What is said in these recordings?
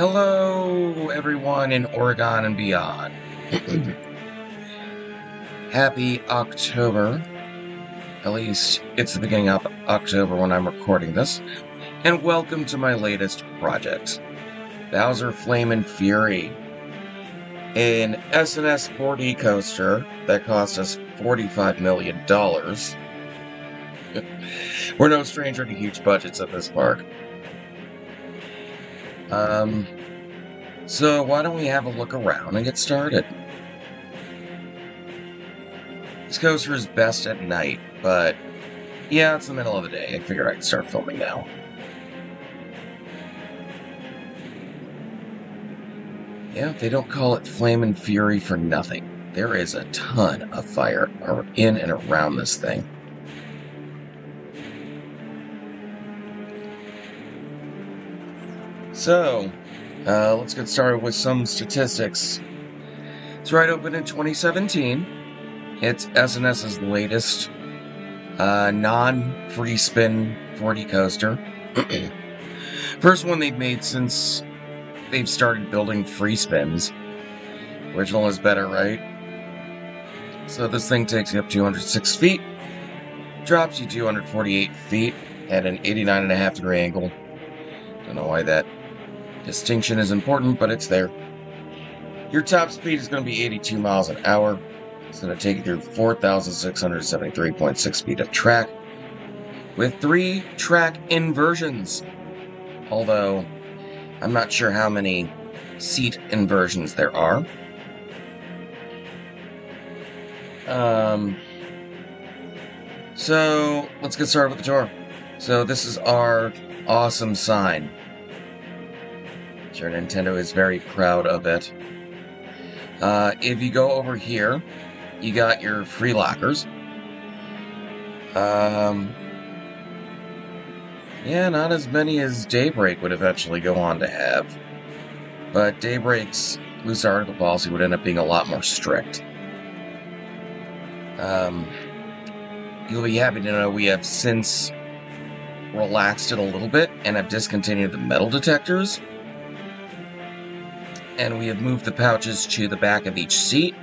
Hello, everyone in Oregon and beyond. Happy October. At least it's the beginning of October when I'm recording this. And welcome to my latest project, Bowser, Flame, and Fury. An S&S 4D coaster that cost us $45 million. We're no stranger to huge budgets at this park. So why don't we have a look around and get started? This coaster is best at night, but yeah, it's the middle of the day. I figured I could start filming now. Yeah, they don't call it Flame and Fury for nothing. There is a ton of fire in and around this thing. So, let's get started with some statistics. It's right open in 2017. It's S&S's latest non-free spin 4D coaster. First one they've made since they've started building free spins. Original is better, right? So this thing takes you up 206 feet, drops you 248 feet at an 89.5 degree angle. Don't know why that distinction is important, but it's there. Your top speed is going to be 82 miles an hour. It's going to take you through 4,673.6 feet of track with 3 track inversions. Although, I'm not sure how many seat inversions there are. So, let's get started with the tour. So, this is our awesome sign. I'm sure Nintendo is very proud of it. If you go over here, you got your free lockers. Yeah, not as many as Daybreak would eventually go on to have. But Daybreak's loose article policy would end up being a lot more strict. You'll be happy to know we have since relaxed it a little bit and have discontinued the metal detectors. And we have moved the pouches to the back of each seat.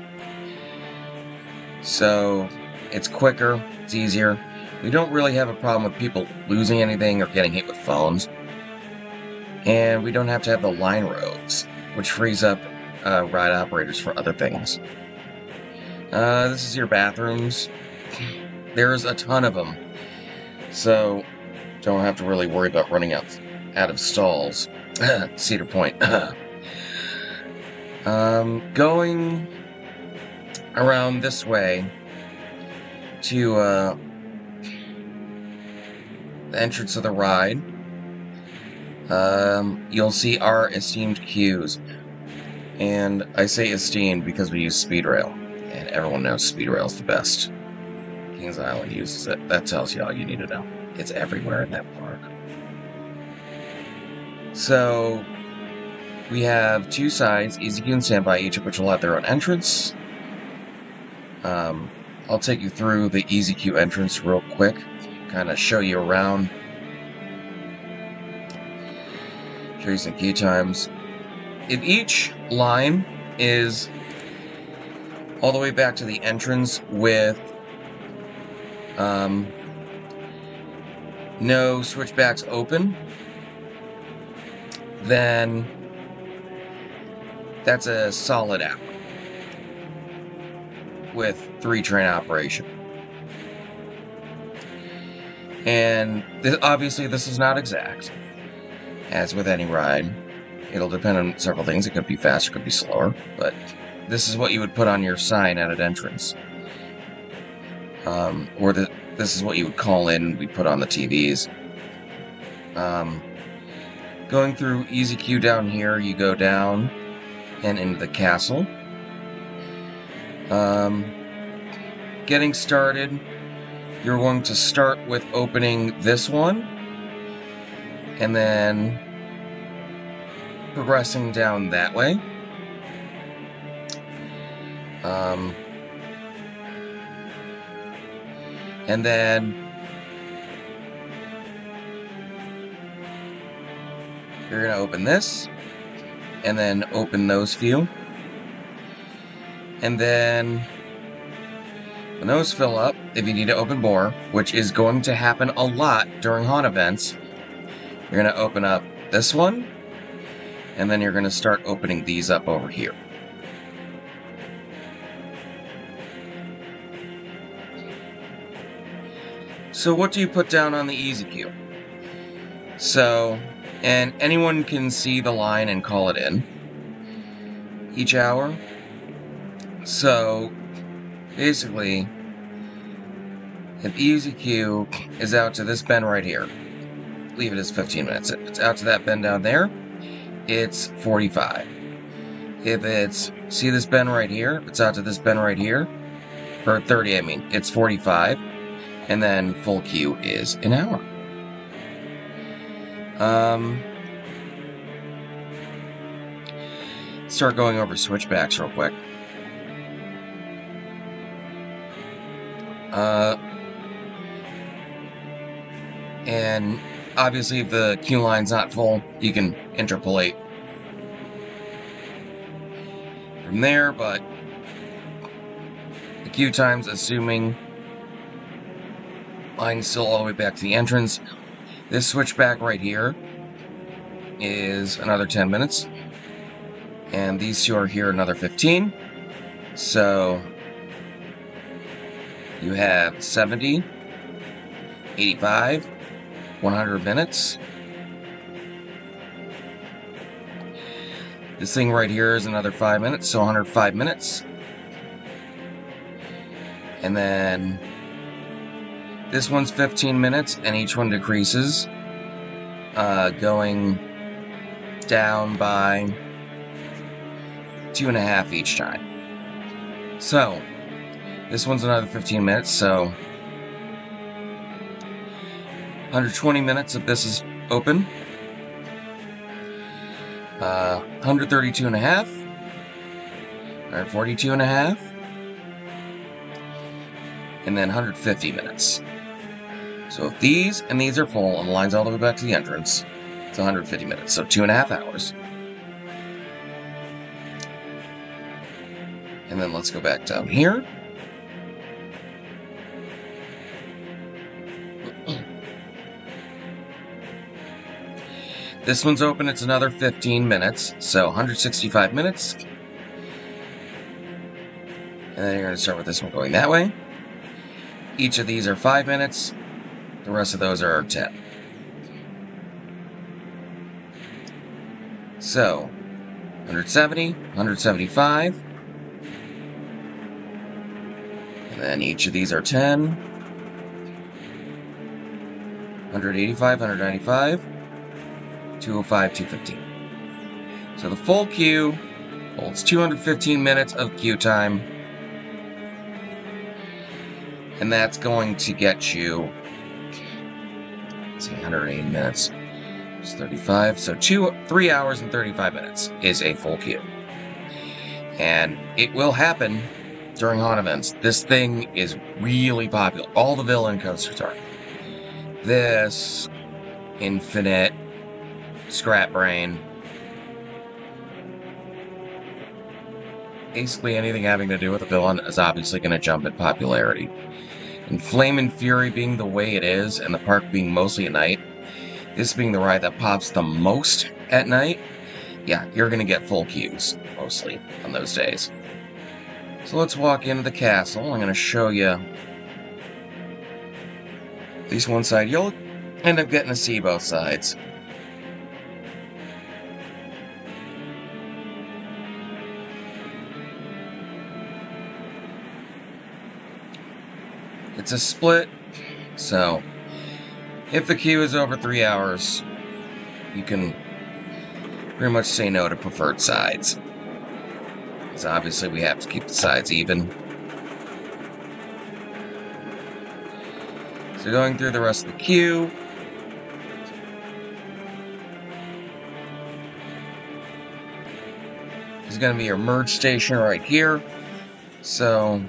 So it's quicker, it's easier. We don't really have a problem with people losing anything or getting hit with phones. And we don't have to have the line roads, which frees up ride operators for other things. This is your bathrooms. There's a ton of them. So, don't have to really worry about running out of stalls. Cedar Point. Going around this way to the entrance of the ride, you'll see our esteemed queues. And I say esteemed because we use Speed Rail, and everyone knows Speed Rail is the best. Kings Island uses it. That tells you all you need to know. It's everywhere in that park. So, we have 2 sides, EZQ and Standby, each of which will have their own entrance. I'll take you through the EZQ entrance real quick. Kind of show you around, show you some queue times. If each line is all the way back to the entrance with no switchbacks open, then that's a solid hour with 3 train operation. And obviously this is not exact. As with any ride, it'll depend on several things. It could be faster, it could be slower, but this is what you would put on your sign at an entrance. Or this is what you would call in, we put on the TVs. Going through EZQ down here, you go down and into the castle. Getting started, you're going to start with opening this one, and then progressing down that way. And then you're going to open this, and then open those few. And then when those fill up, if you need to open more, which is going to happen a lot during haunt events, you're going to open up this one, and then you're going to start opening these up over here. So what do you put down on the EZQ? So, and anyone can see the line and call it in each hour. So basically, if EZQ is out to this bend right here, leave it as 15 minutes. If it's out to that bend down there, it's 45. If it's, see this bend right here, if it's out to this bend right here, or 30, I mean, it's 45. And then full queue is an hour. Start going over switchbacks real quick. And obviously if the queue line's not full, you can interpolate from there, but the queue times, assuming line's still all the way back to the entrance. This switchback right here is another 10 minutes. And these two are here another 15. So you have 70, 85, 100 minutes. This thing right here is another 5 minutes, so 105 minutes. And then this one's 15 minutes, and each one decreases, going down by 2.5 each time. So, this one's another 15 minutes, so 120 minutes if this is open, 132.5, 142.5, and then 150 minutes. So if these and these are full and the line's all the way back to the entrance, it's 150 minutes, so 2.5 hours. And then let's go back down here. This one's open, it's another 15 minutes, so 165 minutes. And then you're gonna start with this one going that way. Each of these are 5 minutes. The rest of those are 10. So, 170, 175. And then each of these are 10. 185, 195. 205, 215. So the full queue holds 215 minutes of queue time. And that's going to get you, let's see, 108 minutes, it's 35, so 3 hours and 35 minutes is a full queue. And it will happen during haunt events. This thing is really popular. All the villain coasters are. This, Infinite, Scrap Brain, basically anything having to do with a villain is obviously going to jump in popularity. And Flame and Fury being the way it is, and the park being mostly at night, this being the ride that pops the most at night, yeah, you're going to get full queues, mostly, on those days. So let's walk into the castle. I'm going to show you at least one side. You'll end up getting to see both sides. It's a split, so if the queue is over 3 hours, you can pretty much say no to preferred sides. Because obviously we have to keep the sides even. So going through the rest of the queue. There's going to be your merge station right here. So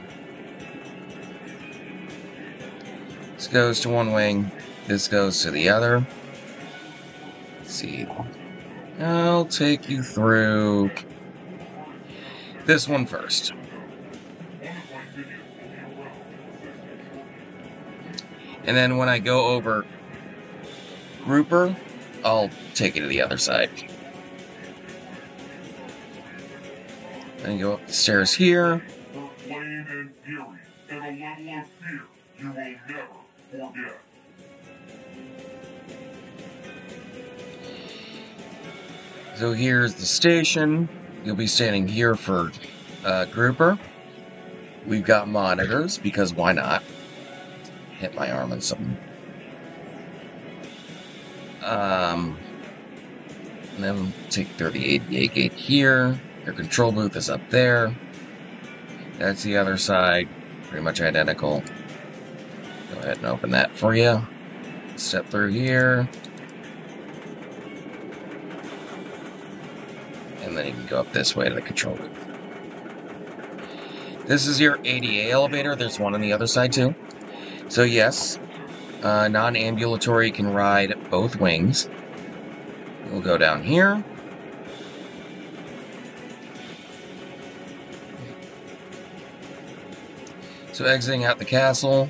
this goes to one wing, this goes to the other. Let's see, I'll take you through this one first. And then when I go over Rooper, I'll take it to the other side. Then go up the stairs here. For Flame and Fury, and a level of fear you will never forget. So here's the station. You'll be standing here for Grouper. We've got monitors, because why not? Hit my arm on something. And then we'll take 38 gate here. Your control booth is up there. That's the other side. Pretty much identical. Go ahead and open that for you. Step through here. And then you can go up this way to the control booth. This is your ADA elevator. There's one on the other side too. So yes, non-ambulatory can ride both wings. We'll go down here. So exiting out the castle,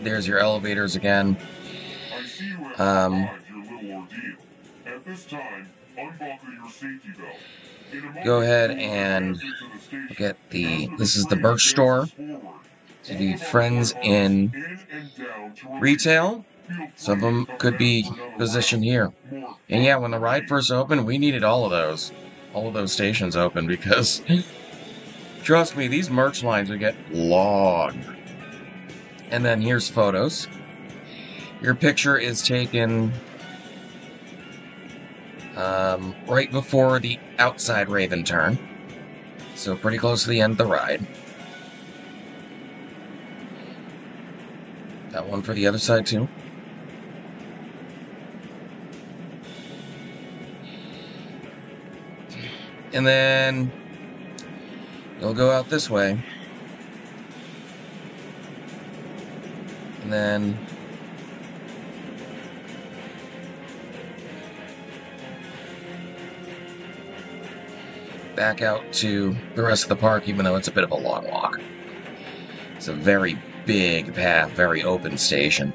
there's your elevators again. I see you have survived your little ordeal. At this time, unbuckle your safety belt. Go ahead and look at the, this is the merch store. To the Friends in Retail. Some of them could be positioned here. And yeah, when the ride first opened, we needed all of those stations open, because trust me, these merch lines would get long. And then here's photos. Your picture is taken right before the outside Raven turn, so pretty close to the end of the ride. That one for the other side too. And then you'll go out this way. And then back out to the rest of the park, even though it's a bit of a long walk. It's a very big path, very open station.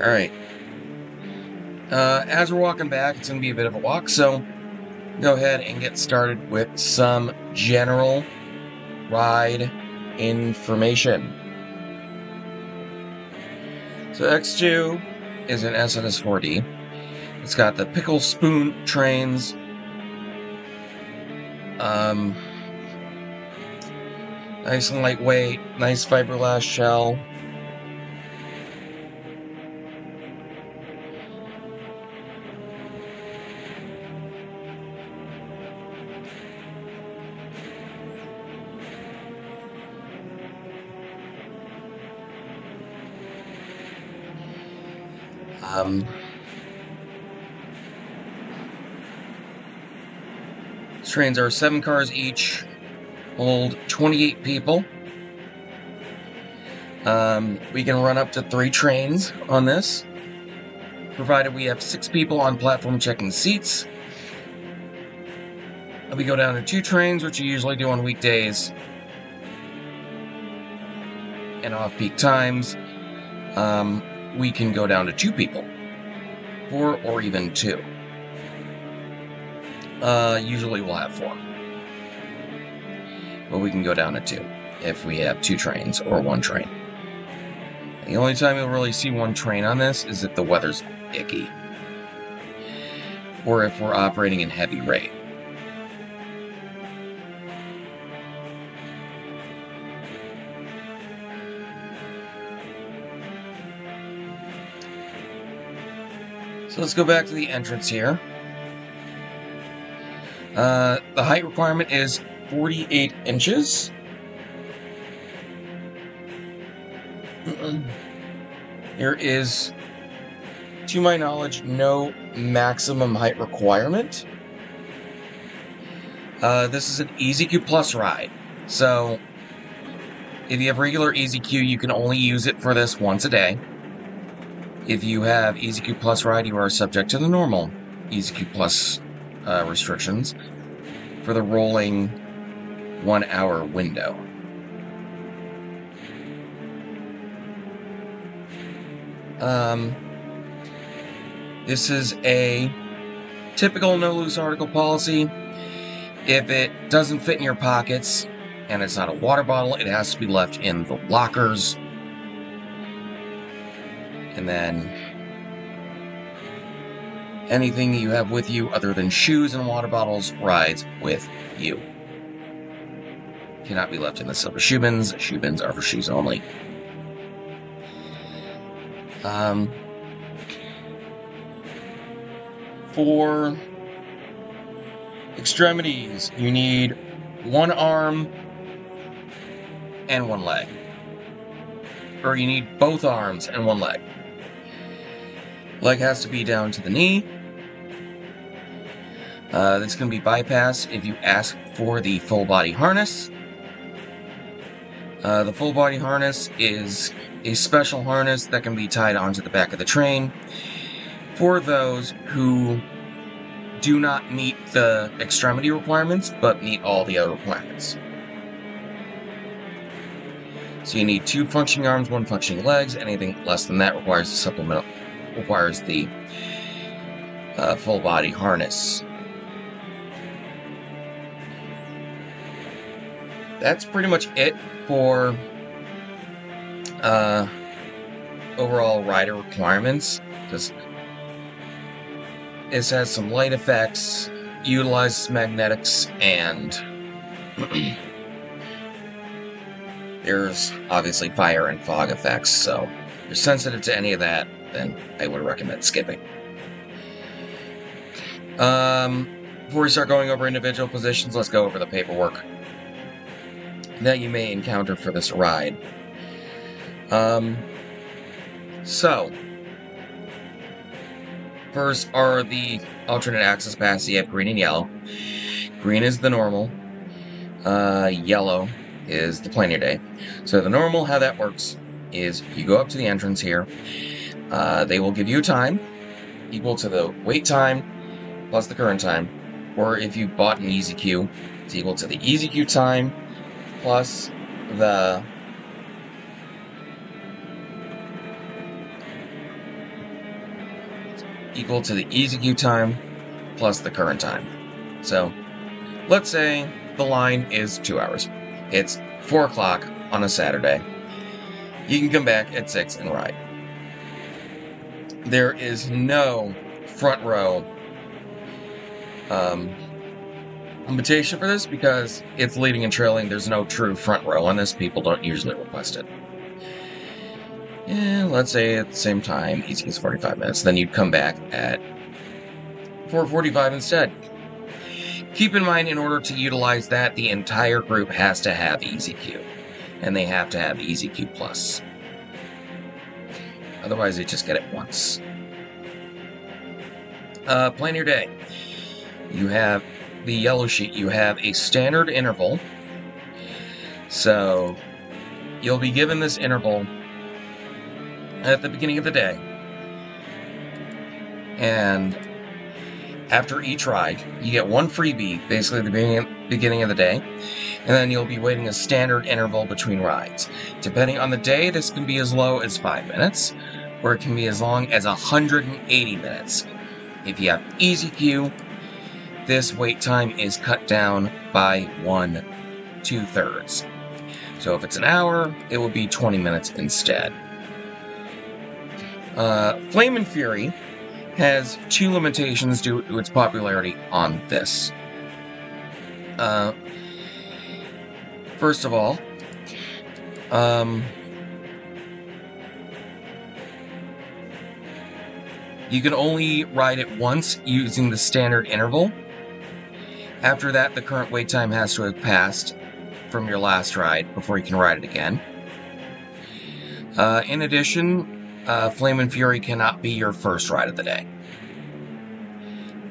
Alright. As we're walking back, it's going to be a bit of a walk, so go ahead and get started with some general ride information. So X2 is an S&S 4D. It's got the Pickle Spoon trains. Nice and lightweight, nice fiberglass shell. These trains are 7 cars each, hold 28 people. We can run up to 3 trains on this, provided we have 6 people on platform checking seats. And we go down to 2 trains, which you usually do on weekdays and off-peak times. We can go down to 2 people, 4 or even 2. Usually we'll have 4, but we can go down to 2 if we have 2 trains or 1 train. The only time you'll really see 1 train on this is if the weather's icky, or if we're operating in heavy rain. So let's go back to the entrance here. The height requirement is 48 inches. There is, to my knowledge, no maximum height requirement. This is an EZQ Plus ride. So, if you have regular EZQ, you can only use it for this once a day. If you have EZQ Plus ride, you are subject to the normal EZQ Plus restrictions for the rolling 1 hour window. This is a typical no loose article policy. If it doesn't fit in your pockets and it's not a water bottle, it has to be left in the lockers. And then anything you have with you other than shoes and water bottles rides with you. Cannot be left in the silver shoe bins. Shoe bins are for shoes only. For extremities, you need one arm and one leg. Or you need both arms and one leg. Leg has to be down to the knee. This can be bypassed if you ask for the full body harness. The full body harness is a special harness that can be tied onto the back of the train for those who do not meet the extremity requirements but meet all the other requirements. So you need two functioning arms, one functioning legs. Anything less than that requires the supplemental, requires the full body harness. That's pretty much it for overall rider requirements. Just it has some light effects, utilizes magnetics, and there's obviously fire and fog effects, so if you're sensitive to any of that, then I would recommend skipping. Before we start going over individual positions, let's go over the paperwork that you may encounter for this ride. So, first are the alternate access passes. You have green and yellow. Green is the normal. Yellow is the plainer day. So the normal, how that works is you go up to the entrance here. They will give you a time equal to the wait time plus the current time. Or if you bought an EZQ, it's equal to the EZQ time plus the EZQ time plus the current time. So let's say the line is 2 hours. It's 4 o'clock on a Saturday. You can come back at 6 and ride. There is no front row invitation for this because it's leading and trailing. There's no true front row on this. People don't usually request it. And let's say at the same time, each is 45 minutes. Then you'd come back at 4:45 instead. Keep in mind, in order to utilize that, the entire group has to have EZQ. And they have to have EZQ Plus. Otherwise, they just get it once. Plan your day. You have the yellow sheet. You have a standard interval. So, you'll be given this interval at the beginning of the day, and after each ride you get one freebie basically at the beginning of the day, and then you'll be waiting a standard interval between rides. Depending on the day, this can be as low as 5 minutes or it can be as long as 180 minutes. If you have EZQ, this wait time is cut down by 2/3. So if it's an hour, it will be 20 minutes instead. Flame and Fury has two limitations due to its popularity on this. First of all, you can only ride it once using the standard interval. After that, the current wait time has to have passed from your last ride before you can ride it again. In addition, Flame and Fury cannot be your first ride of the day.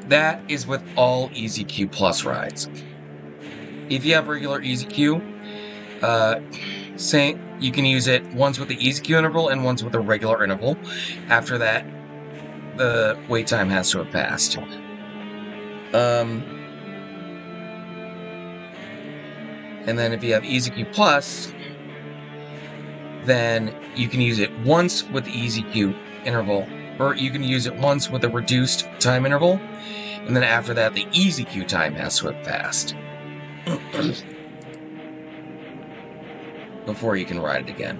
That is with all EZQ Plus rides. If you have regular EZQ, you can use it once with the EZQ interval and once with a regular interval. After that, the wait time has to have passed. And then if you have EZQ Plus, then you can use it once with the EZQ interval, or you can use it once with a reduced time interval, and then after that the EZQ time has to have passed before you can ride it again.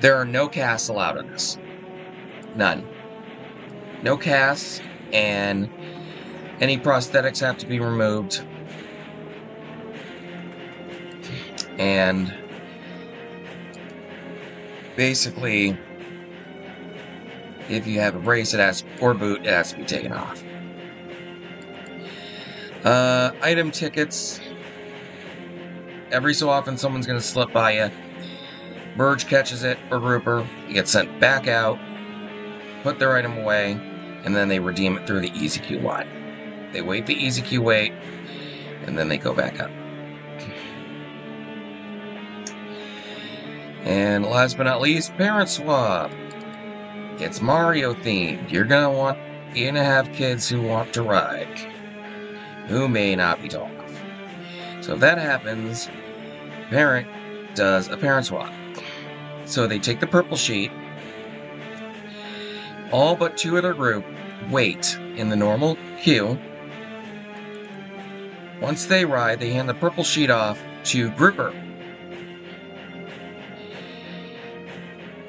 There are no casts allowed on this. None. No casts, and any prosthetics have to be removed. And basically, if you have a brace, it has, or boot, it has to be taken off. Item tickets. Every so often, someone's going to slip by you. Merge catches it, or grouper. You get sent back out, put their item away, and then they redeem it through the EZQ line. They wait the EZQ wait, and then they go back up. And last but not least, Parent Swap. It's Mario themed. You're gonna have kids who want to ride, who may not be tall enough. So if that happens, parent does a parent swap. So they take the purple sheet. All but two of their group wait in the normal queue. Once they ride, they hand the purple sheet off to Grouper.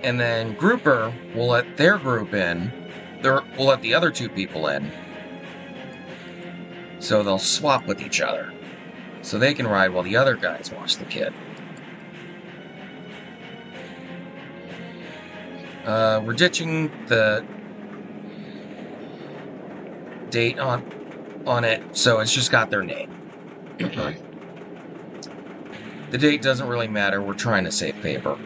And then Grouper will let their group in, will let the other two people in. So they'll swap with each other. So they can ride while the other guys watch the kid. We're ditching the date on it, so it's just got their name. The date doesn't really matter, we're trying to save paper.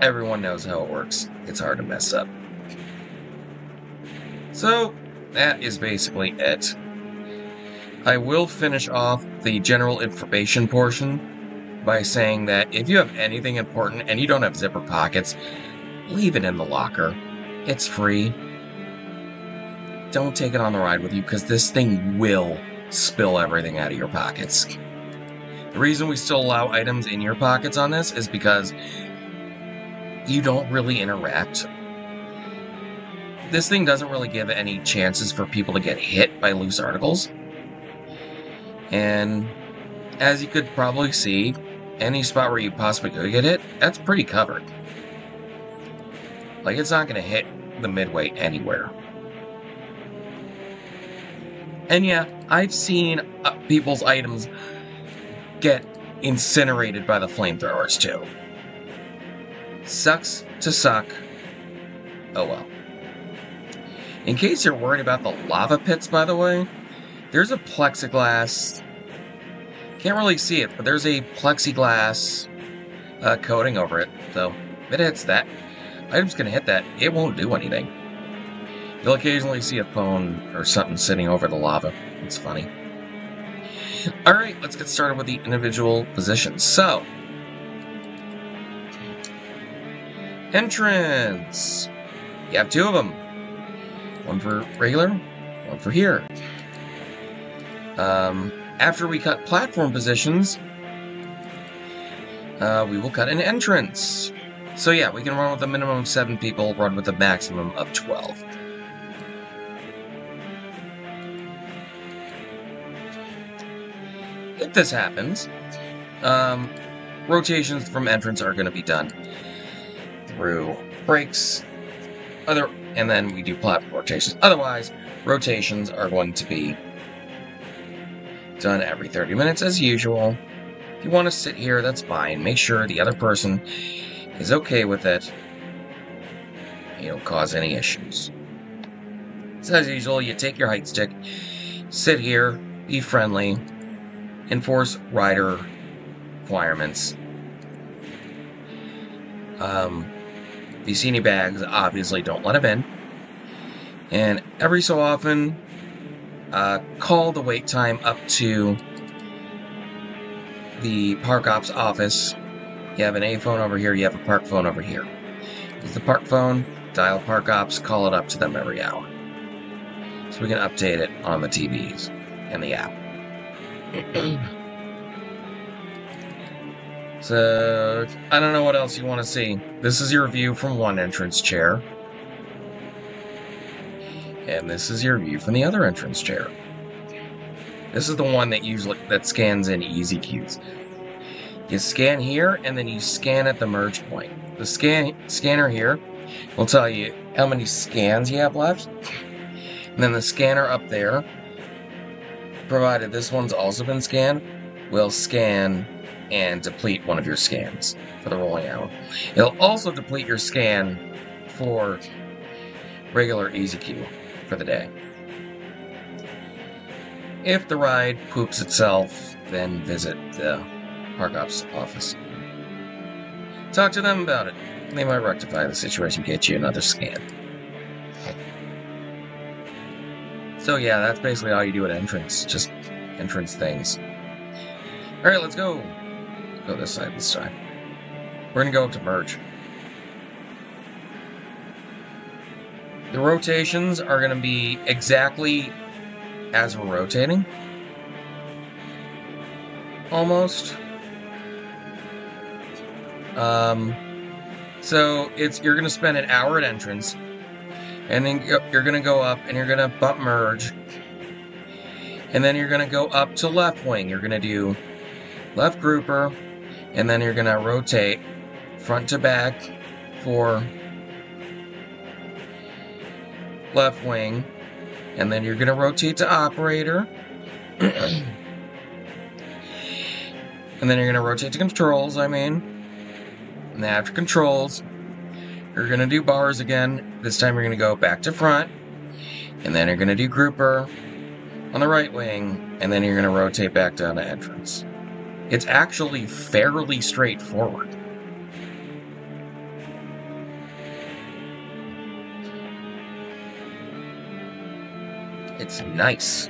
Everyone knows how it works. It's hard to mess up. So, that is basically it. I will finish off the general information portion by saying that if you have anything important and you don't have zipper pockets, leave it in the locker. It's free. Don't take it on the ride with you, because this thing will spill everything out of your pockets. The reason we still allow items in your pockets on this is because you don't really interact. This thing doesn't really give any chances for people to get hit by loose articles. And as you could probably see, any spot where you possibly could get hit, that's pretty covered. Like, it's not going to hit the midway anywhere. And yeah, I've seen people's items get incinerated by the flamethrowers too. Sucks to suck. Oh well. In case you're worried about the lava pits, by the way, there's a plexiglass. Can't really see it, but there's a plexiglass coating over it. So if it hits that, item's gonna hit that. It won't do anything. You'll occasionally see a phone or something sitting over the lava. It's funny. All right, let's get started with the individual positions. So. Entrance! You have two of them. One for regular, one for here. After we cut platform positions, we will cut an entrance. So yeah, we can run with a minimum of 7 people, run with a maximum of 12. If this happens, rotations from entrance are going to be done through breaks, and then we do platform rotations. Otherwise, rotations are going to be done every 30 minutes as usual. If you want to sit here, that's fine. Make sure the other person is okay with it. You don't cause any issues. So as usual, you take your height stick, sit here, be friendly, enforce rider requirements. If you see any bags, obviously don't let them in. and every so often call the wait time up to the park ops office. You have an A phone over here, you have a park phone over here. It's the park phone, dial park ops, call it up to them every hour. So we can update it on the TVs and the app. So, I don't know what else you want to see. This is your view from one entrance chair. And this is your view from the other entrance chair. This is the one that usually scans in EZQs. You scan here, and then you scan at the merge point. The scanner here will tell you how many scans you have left. And then the scanner up there, provided this one's also been scanned, will scan and deplete one of your scans for the rolling hour. It'll also deplete your scan for regular EZQ for the day. If the ride poops itself, then visit the park ops office. Talk to them about it. They might rectify the situation, get you another scan. So yeah, that's basically all you do at entrance, just entrance things. Alright, let's go. Go this side this time. We're gonna go up to merge. The rotations are gonna be exactly as we're rotating. Almost. So you're gonna spend an hour at entrance, and then you're gonna go up and you're gonna bump merge, and then you're gonna go up to left wing. You're gonna do left grouper, and then you're gonna rotate front to back for left wing, and then you're gonna rotate to operator, and then you're gonna rotate to controls, and after controls you're gonna do bars again. This time you're gonna go back to front, and then you're gonna do grouper on the right wing, and then you're gonna rotate back down to entrance. It's actually fairly straightforward. It's nice.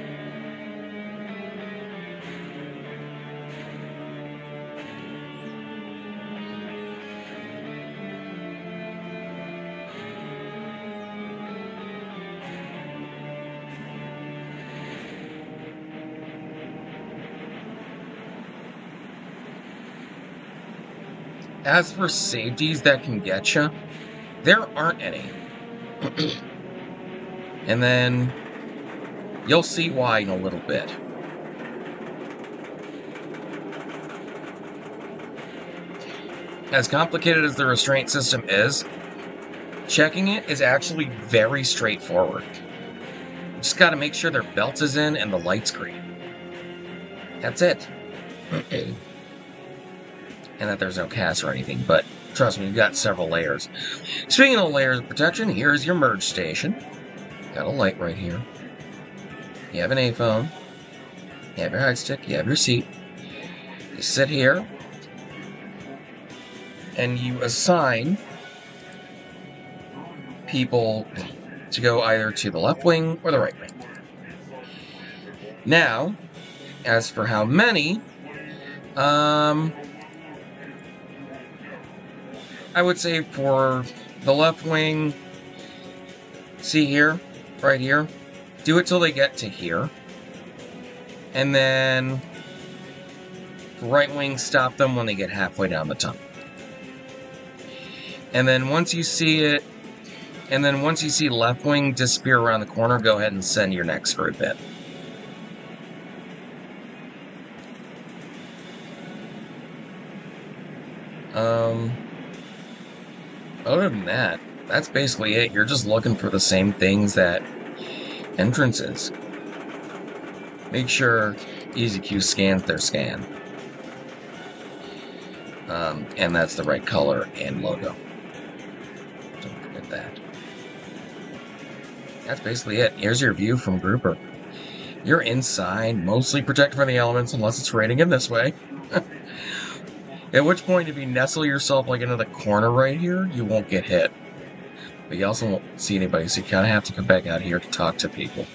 As for safeties that can get you, there aren't any. And then you'll see why in a little bit. As complicated as the restraint system is, checking it is actually very straightforward. You just gotta make sure their belt is in and the light's green. That's it. And that there's no cast or anything, but trust me, you've got several layers. Speaking of layers of protection, here's your merge station. Got a light right here. You have an A phone. You have your hide stick. You have your seat. You sit here, and you assign people to go either to the left wing or the right wing. Now, as for how many, I would say for the left wing, see here, right here, do it till they get to here. And then the right wing, stop them when they get halfway down the tunnel. And then once you see it, and then once you see left wing disappear around the corner, go ahead and send your next for a bit. Other than that, that's basically it. You're just looking for the same things that entrances. Make sure EZQ scans their scan. And that's the right color and logo. Don't forget that. That's basically it. Here's your view from Grouper. You're inside, mostly protected from the elements, unless it's raining in this way. At which point, if you nestle yourself like into the corner right here, you won't get hit. But you also won't see anybody, so you kind of have to come back out here to talk to people.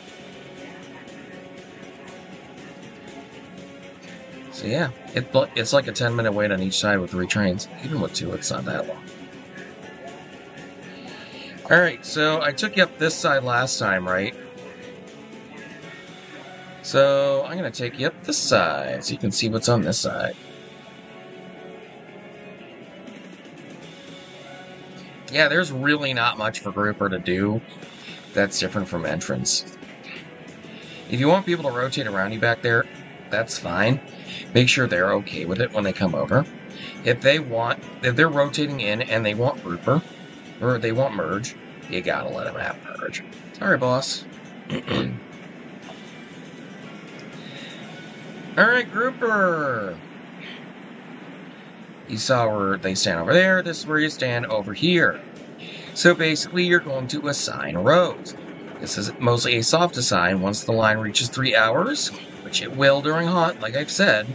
So yeah, it's like a 10-minute wait on each side with 3 trains. Even with 2, it's not that long. Alright, so I took you up this side last time, right? So I'm going to take you up this side so you can see what's on this side. Yeah, there's really not much for Grouper to do that's different from Entrance. If you want people to rotate around you back there, that's fine. Make sure they're okay with it when they come over. If they're rotating in and they want Grouper, or they want Merge, you gotta let them have Merge. Sorry, boss. Alright, Grouper! You saw where they stand over there, this is where you stand over here. So basically you're going to assign rows. This is mostly a soft assign once the line reaches 3 hours, which it will during Haunt, like I've said.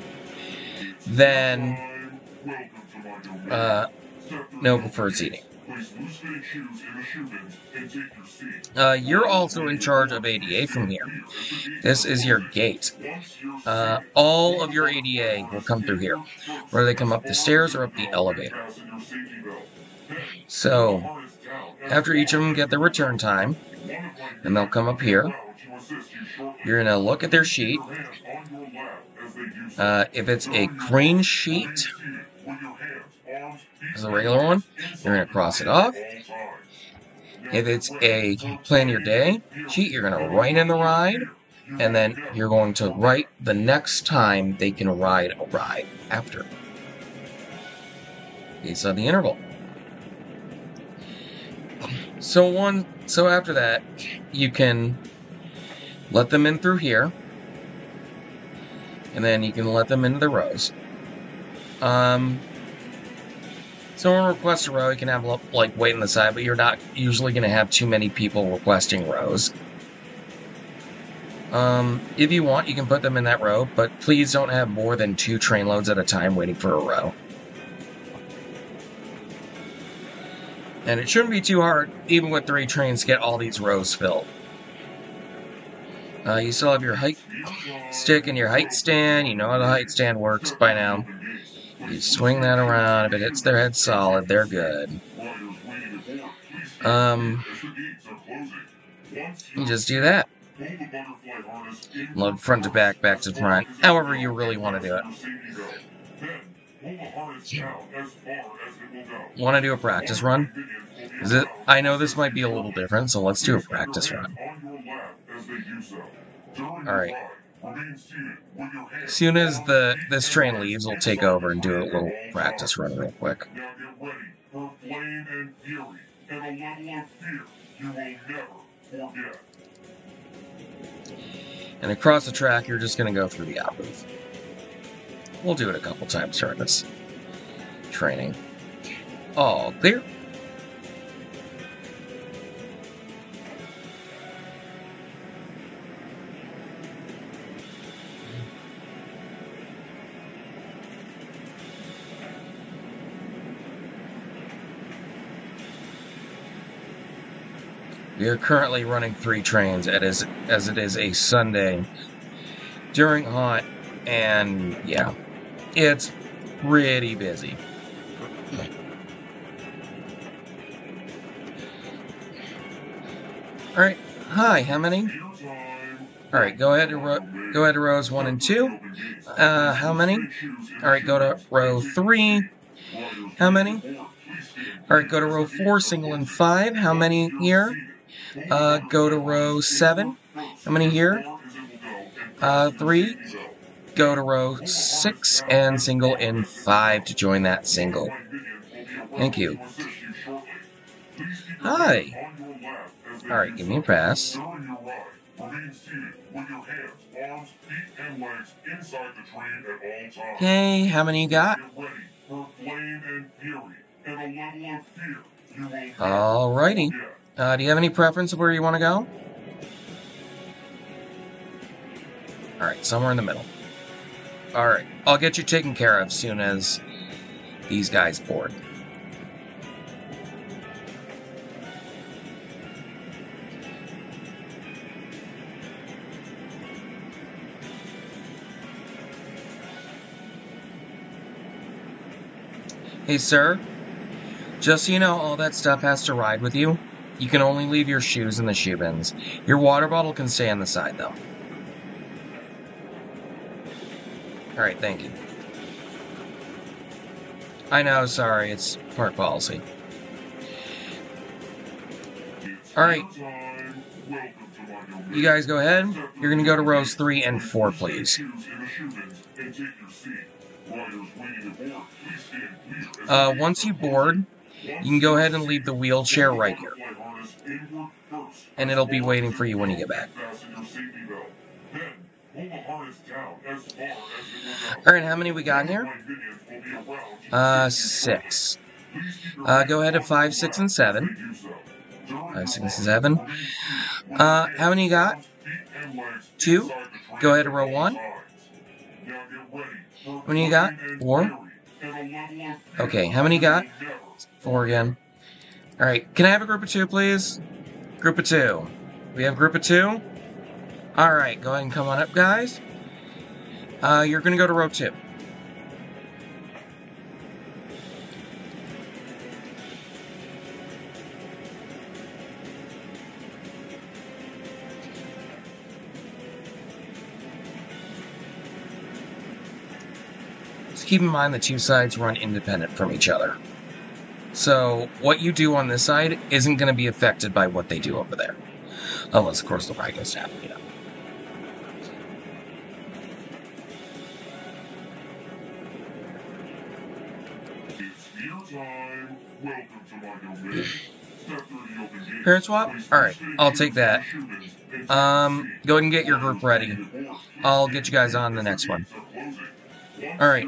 Then, no preferred seating. You're also in charge of ADA from here. This is your gate. All of your ADA will come through here, whether they come up the stairs or up the elevator. So, after each of them get their return time, and they'll come up here, you're going to look at their sheet. If it's a green sheet, this is a regular one, you're going to cross it off. If it's a plan your day sheet, you're going to write in the ride, and then you're going to write the next time they can ride a ride after. Based on the interval. So after that, you can let them in through here, and then you can let them into the rows. Someone requests a row, you can have, like, wait on the side, but you're not usually going to have too many people requesting rows. If you want, you can put them in that row, but please don't have more than 2 train loads at a time waiting for a row. And it shouldn't be too hard, even with 3 trains, to get all these rows filled. You still have your height stick and your height stand. You know how the height stand works by now. You swing that around, if it hits their head solid, they're good. You just do that. Load front to back, back to front, however you really want to do it. Want to do a practice run? I know this might be a little different, so let's do a practice run. Alright. As soon as this train leaves, we'll take over and do a little practice run real quick. Now get ready for Flame and Fury, and a level of fear you will never forget. And across the track, you're just going to go through the out booth. We'll do it a couple times during this training. All clear. We are currently running 3 trains as it is a Sunday during Haunt, and yeah, it's pretty busy. Alright, hi, how many? Alright, go ahead to rows 1 and 2. How many? Alright, go to row 3. How many? Alright, go to row 4, single and 5. How many here? Go to row 7. How many here? 3. Go to row 6 and single in 5 to join that single. Thank you. Hi. Alright, give me a pass. Hey, how many you got? Alrighty. Do you have any preference of where you want to go? Alright, somewhere in the middle. Alright, I'll get you taken care of as soon as these guys board. Hey, sir. Just so you know, all that stuff has to ride with you. You can only leave your shoes in the shoe bins. Your water bottle can stay on the side, though. Alright, thank you. I know, sorry, it's park policy. Alright. You guys go ahead. You're going to go to rows 3 and 4, please. Once you board, you can go ahead and leave the wheelchair right here. And it'll be waiting for you when you get back. Alright, how many we got here? 6. Go ahead to 5, 6, and 7. 5, 6, and 7. How many you got? 2. Go ahead to row 1. How many you got? 4. Okay, how many you got? 4 again. Alright, can I have a group of 2, please? Group of 2. We have group of 2. Alright, go ahead and come on up, guys. You're going to go to row 2. So keep in mind the two sides run independent from each other. So what you do on this side isn't going to be affected by what they do over there. Unless, of course, the ride goes down, you know. Parent swap? Alright, I'll take that. Go ahead and get your group ready. I'll get you guys on the next one. Alright,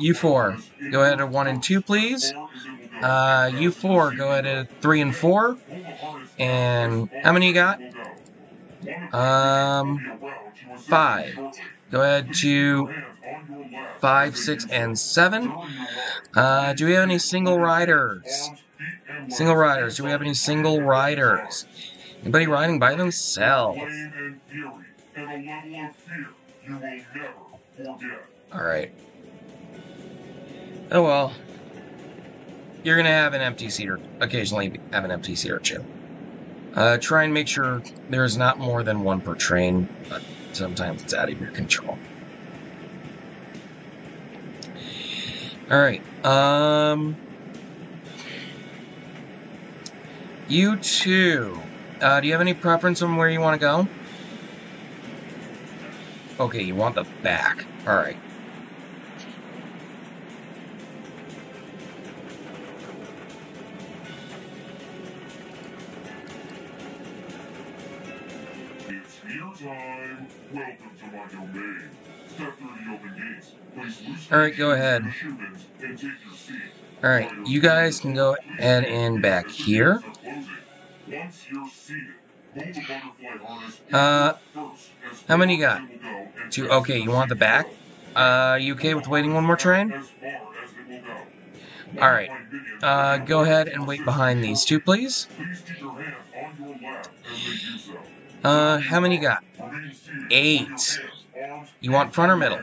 you 4, go ahead to 1 and 2, please. You 4, go ahead to 3 and 4. And how many you got? 5. Go ahead to 5, 6, and 7. Do we have any single riders? Single riders. Do we have any single riders? Anybody riding by themselves? Alright. Oh well. You're gonna have an empty seater. Occasionally have an empty seater too. Try and make sure there's not more than one per train, but sometimes it's out of your control. Alright, you 2, do you have any preference on where you want to go? Okay, you want the back. Alright. It's meal time. Welcome to my domain. Step through the open gates. Alright, go ahead. Alright, you guys can go ahead and back here. How many you got? 2. Okay, you want the back? You okay with waiting one more train? Alright, go ahead and wait behind these 2, please. How many you got? 8. You want front or middle?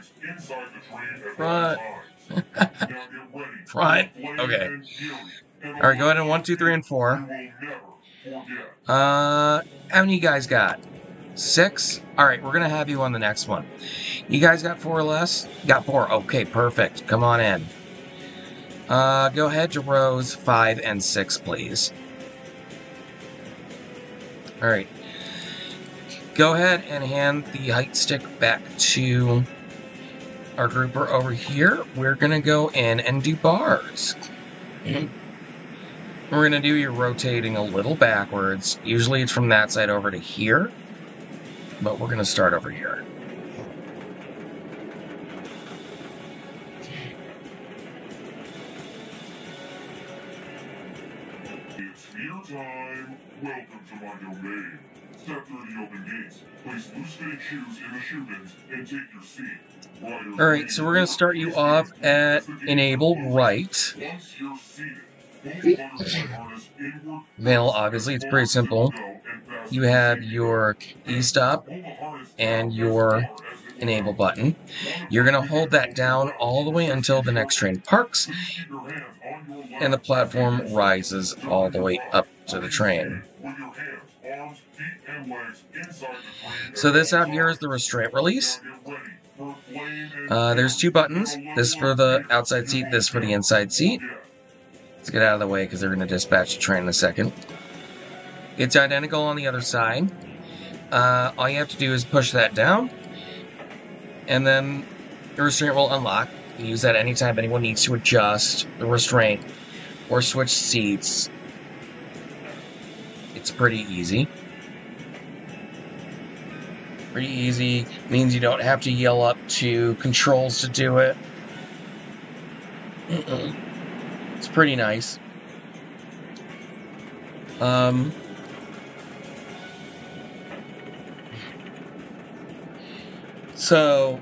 Front. Front? Okay. Alright, go ahead and 1, 2, 3, and 4. How many you guys got? 6? Alright, we're gonna have you on the next one. You guys got 4 or less? Got 4. Okay, perfect. Come on in. Go ahead to rows 5 and 6, please. Alright. Go ahead and hand the height stick back to our grouper over here. We're gonna go in and do bars. We're gonna do your rotating a little backwards. Usually it's from that side over to here, but we're gonna start over here. It's meal time. Welcome to my domain. Step through the open gates. Place loose fitting shoes in the shoe bins and take your seat. Alright, so we're going to start you off at Enable Right. Manual, obviously, it's pretty simple. You have your E-Stop and your enable button. You're going to hold that down all the way until the next train parks and the platform rises all the way up to the train. So this out here is the restraint release. There's two buttons. This is for the outside seat, this is for the inside seat. Let's get out of the way because they're going to dispatch the train in a second. It's identical on the other side. All you have to do is push that down, and then the restraint will unlock. You can use that anytime anyone needs to adjust the restraint or switch seats. It's pretty easy. Pretty easy means you don't have to yell up to controls to do it. It's pretty nice. So,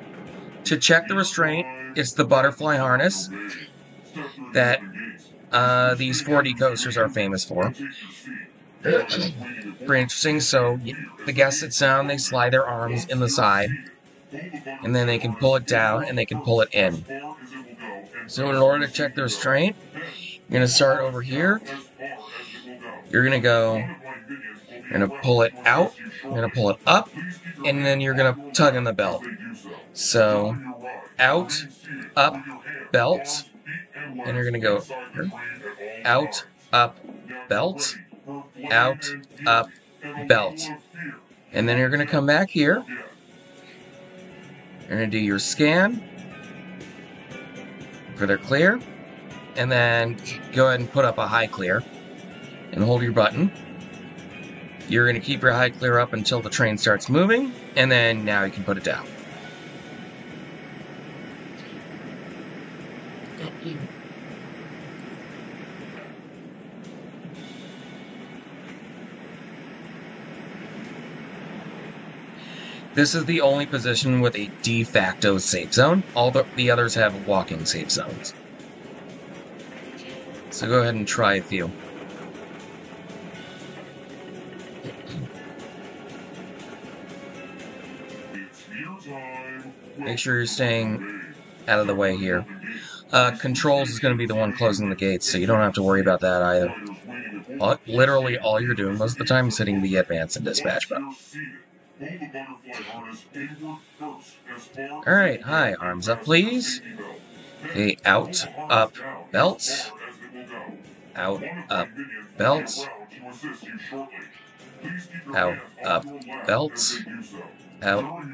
to check the restraint, it's the butterfly harness that these 4D coasters are famous for. Pretty interesting. So, the guests at sound, they slide their arms in the side, and then they can pull it down and they can pull it in. So, in order to check the restraint, you're going to start over here. You're going to go, you're going to pull it out, you're going to pull it up, and then you're going to tug on the belt. So, out, up, belt, and you're going to go out, up, belt, out, up, belt. And then you're going to come back here. You're going to do your scan for their clear, and then go ahead and put up a high clear, and hold your button. You're going to keep your high clear up until the train starts moving, and then now you can put it down. This is the only position with a de facto safe zone. All the others have walking safe zones. So go ahead and try a few. Make sure you're staying out of the way here. Controls is going to be the one closing the gates, so you don't have to worry about that either. Literally all you're doing most of the time is hitting the advance and dispatch button. Alright, hi, arms up please. Okay, out, up, belt. Out, up, belt. Out, up, belt. Out,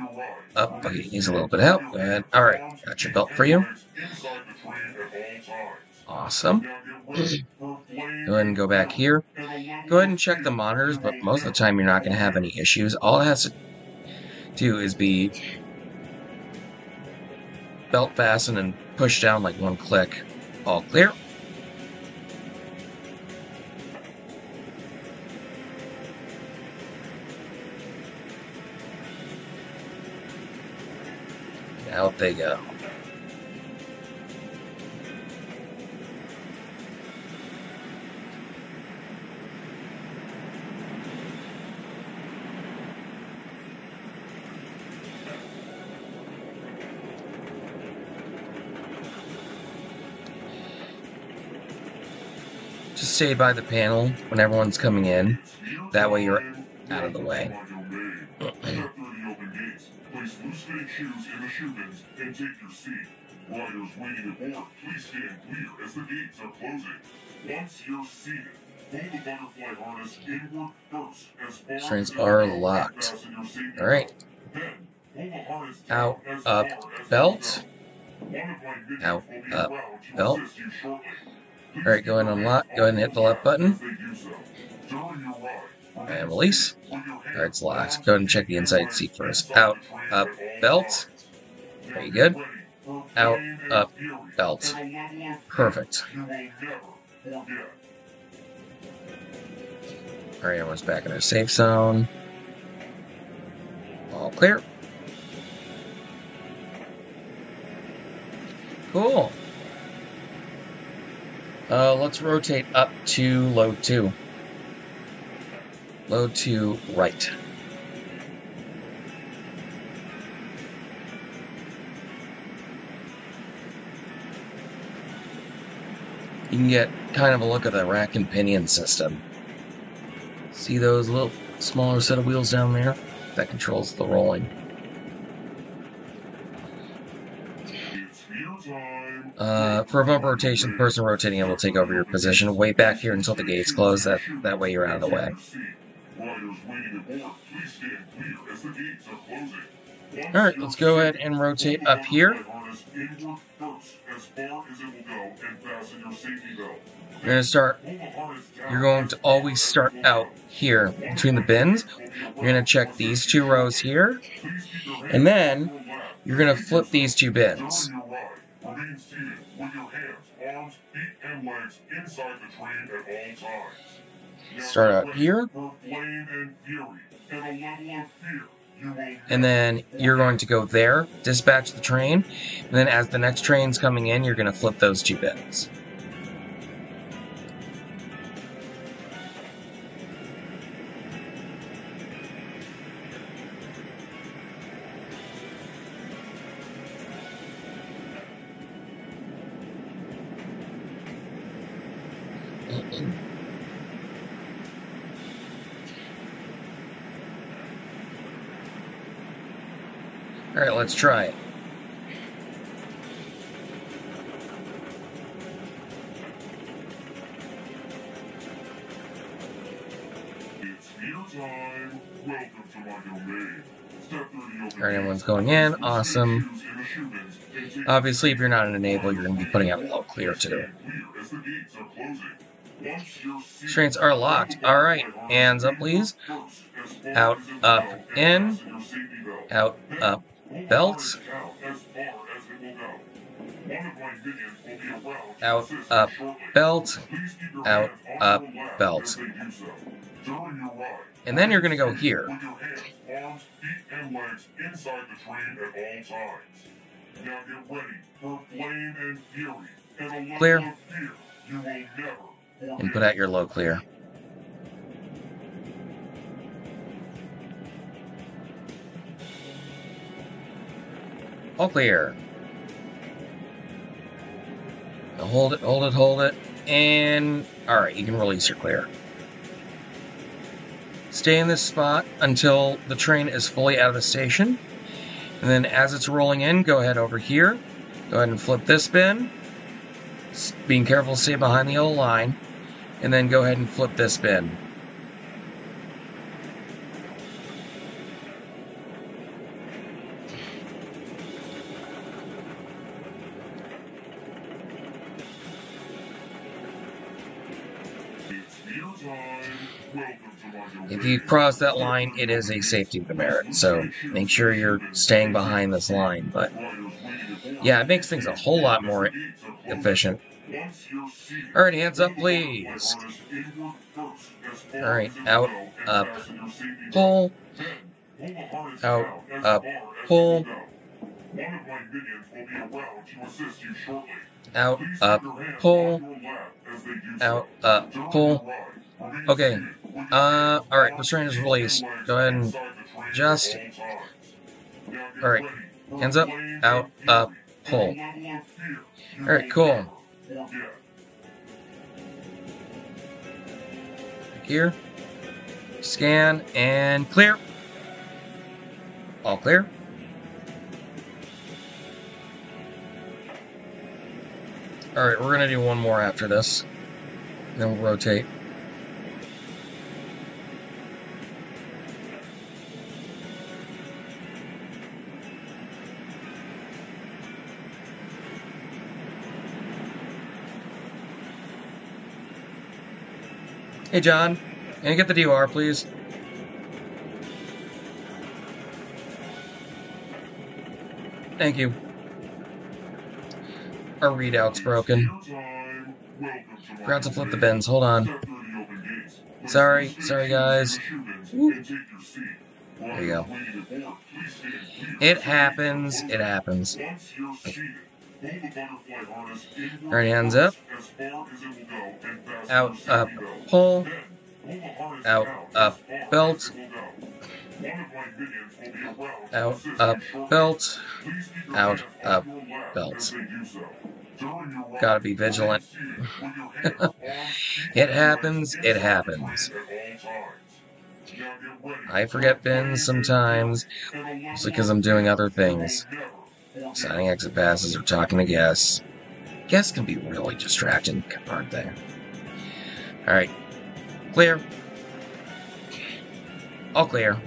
up, okay, needs a little bit of help. Go ahead. Alright, got your belt for you. Awesome. Go ahead and go back here. Go ahead and check the monitors, but most of the time you're not going to have any issues. All it has to do is be belt fasten and push down like one click. All clear. Out they go. Just stay by the panel when everyone's coming in. That way you're out of the way. Shoes and humans, and take your seat. Riders waiting aboard, please stand clear as the gates are closing. Once you're seated, hold the butterfly harness inward first as far as trains are locked. Alright. Out, up, belt. Out, up, belt. Alright, go ahead and unlock. Go ahead and hit the left button. And release. Alright, it's locked. Go ahead and check the inside seat first. Out, up, belt. Very good. Out, up, belt. Perfect. Alright, everyone's back in their safe zone. All clear. Cool. Let's rotate up to load 2. Load 2 right. you can get kind of a look at the rack and pinion system. See those little smaller set of wheels down there? That controls the rolling. For above rotation, the person rotating it will take over your position way back here until the gates close. That way you're out of the way. Alright, let's go ahead and rotate up here. You're going to start, you're going to always start out here between the bins. You're going to check these two rows here, and then you're going to flip these two bins. Start out here, and then you're going to go there, dispatch the train, and then as the next train's coming in, you're going to flip those two bins. Alright, let's try it. It's your time. Welcome to my domain. Step through the open. Alright, everyone's going in. Awesome. Obviously, if you're not an enable, you're going to be putting out a little clear too. Trains are locked. Alright, hands up, please. Out, up, in. Out, up. Belt. Out, up, belt. Out, up, belt. And then you're going to go here. Clear. And put out your low clear. All clear. Now hold it, hold it, hold it, and alright, you can release your clear. Stay in this spot until the train is fully out of the station, and then as it's rolling in, go ahead over here, go ahead and flip this bin, being careful to stay behind the yellow line, and then go ahead and flip this bin. If you cross that line, it is a safety demerit, so make sure you're staying behind this line. But yeah, it makes things a whole lot more efficient. Alright, hands up, please. Alright, out, up, pull. Out, up, pull. Out, up, pull. Out, up, pull. Okay. Alright, the train is released. Go ahead and adjust. Alright, hands up, out, up, pull. Alright, cool. Here. Scan and clear. All clear. Alright, we're gonna do one more after this. Then we'll rotate. Hey John, can you get the DOR, please? Thank you. Our readout's broken. Forgot to flip the bins, hold on. Sorry guys. Whoop. There you go. It happens. Alright, hands up. Out, up, pull. Out, up, belt. Out, up, belt. Out, up, belt. Gotta be vigilant. It happens, it happens. I forget bins sometimes, just because I'm doing other things. Signing exit passes or talking to guests. Guests can be really distracting, aren't they? Alright. Clear. All clear.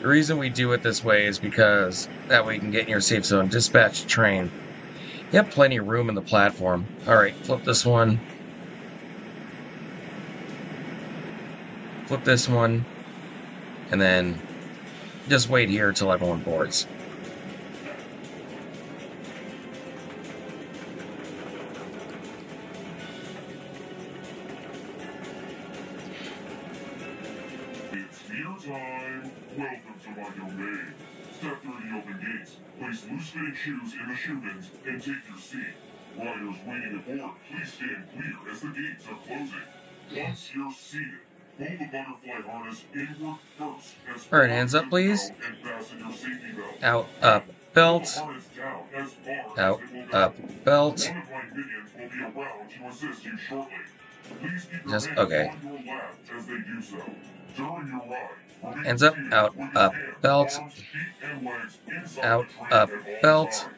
The reason we do it this way is because that way you can get in your safe zone, dispatch a train. You have plenty of room in the platform. Alright, flip this one. Flip this one. And then just wait here until everyone boards. Shoes in the shoe bins and take your seat. Riders waiting aboard, please stand clear as the gates are closing. Once you're seated, pull the butterfly harness inward first. All right, hands up, please. Out, up, belt. Out, up, belt. Just okay. Hands up, out, belt, out, up, belt,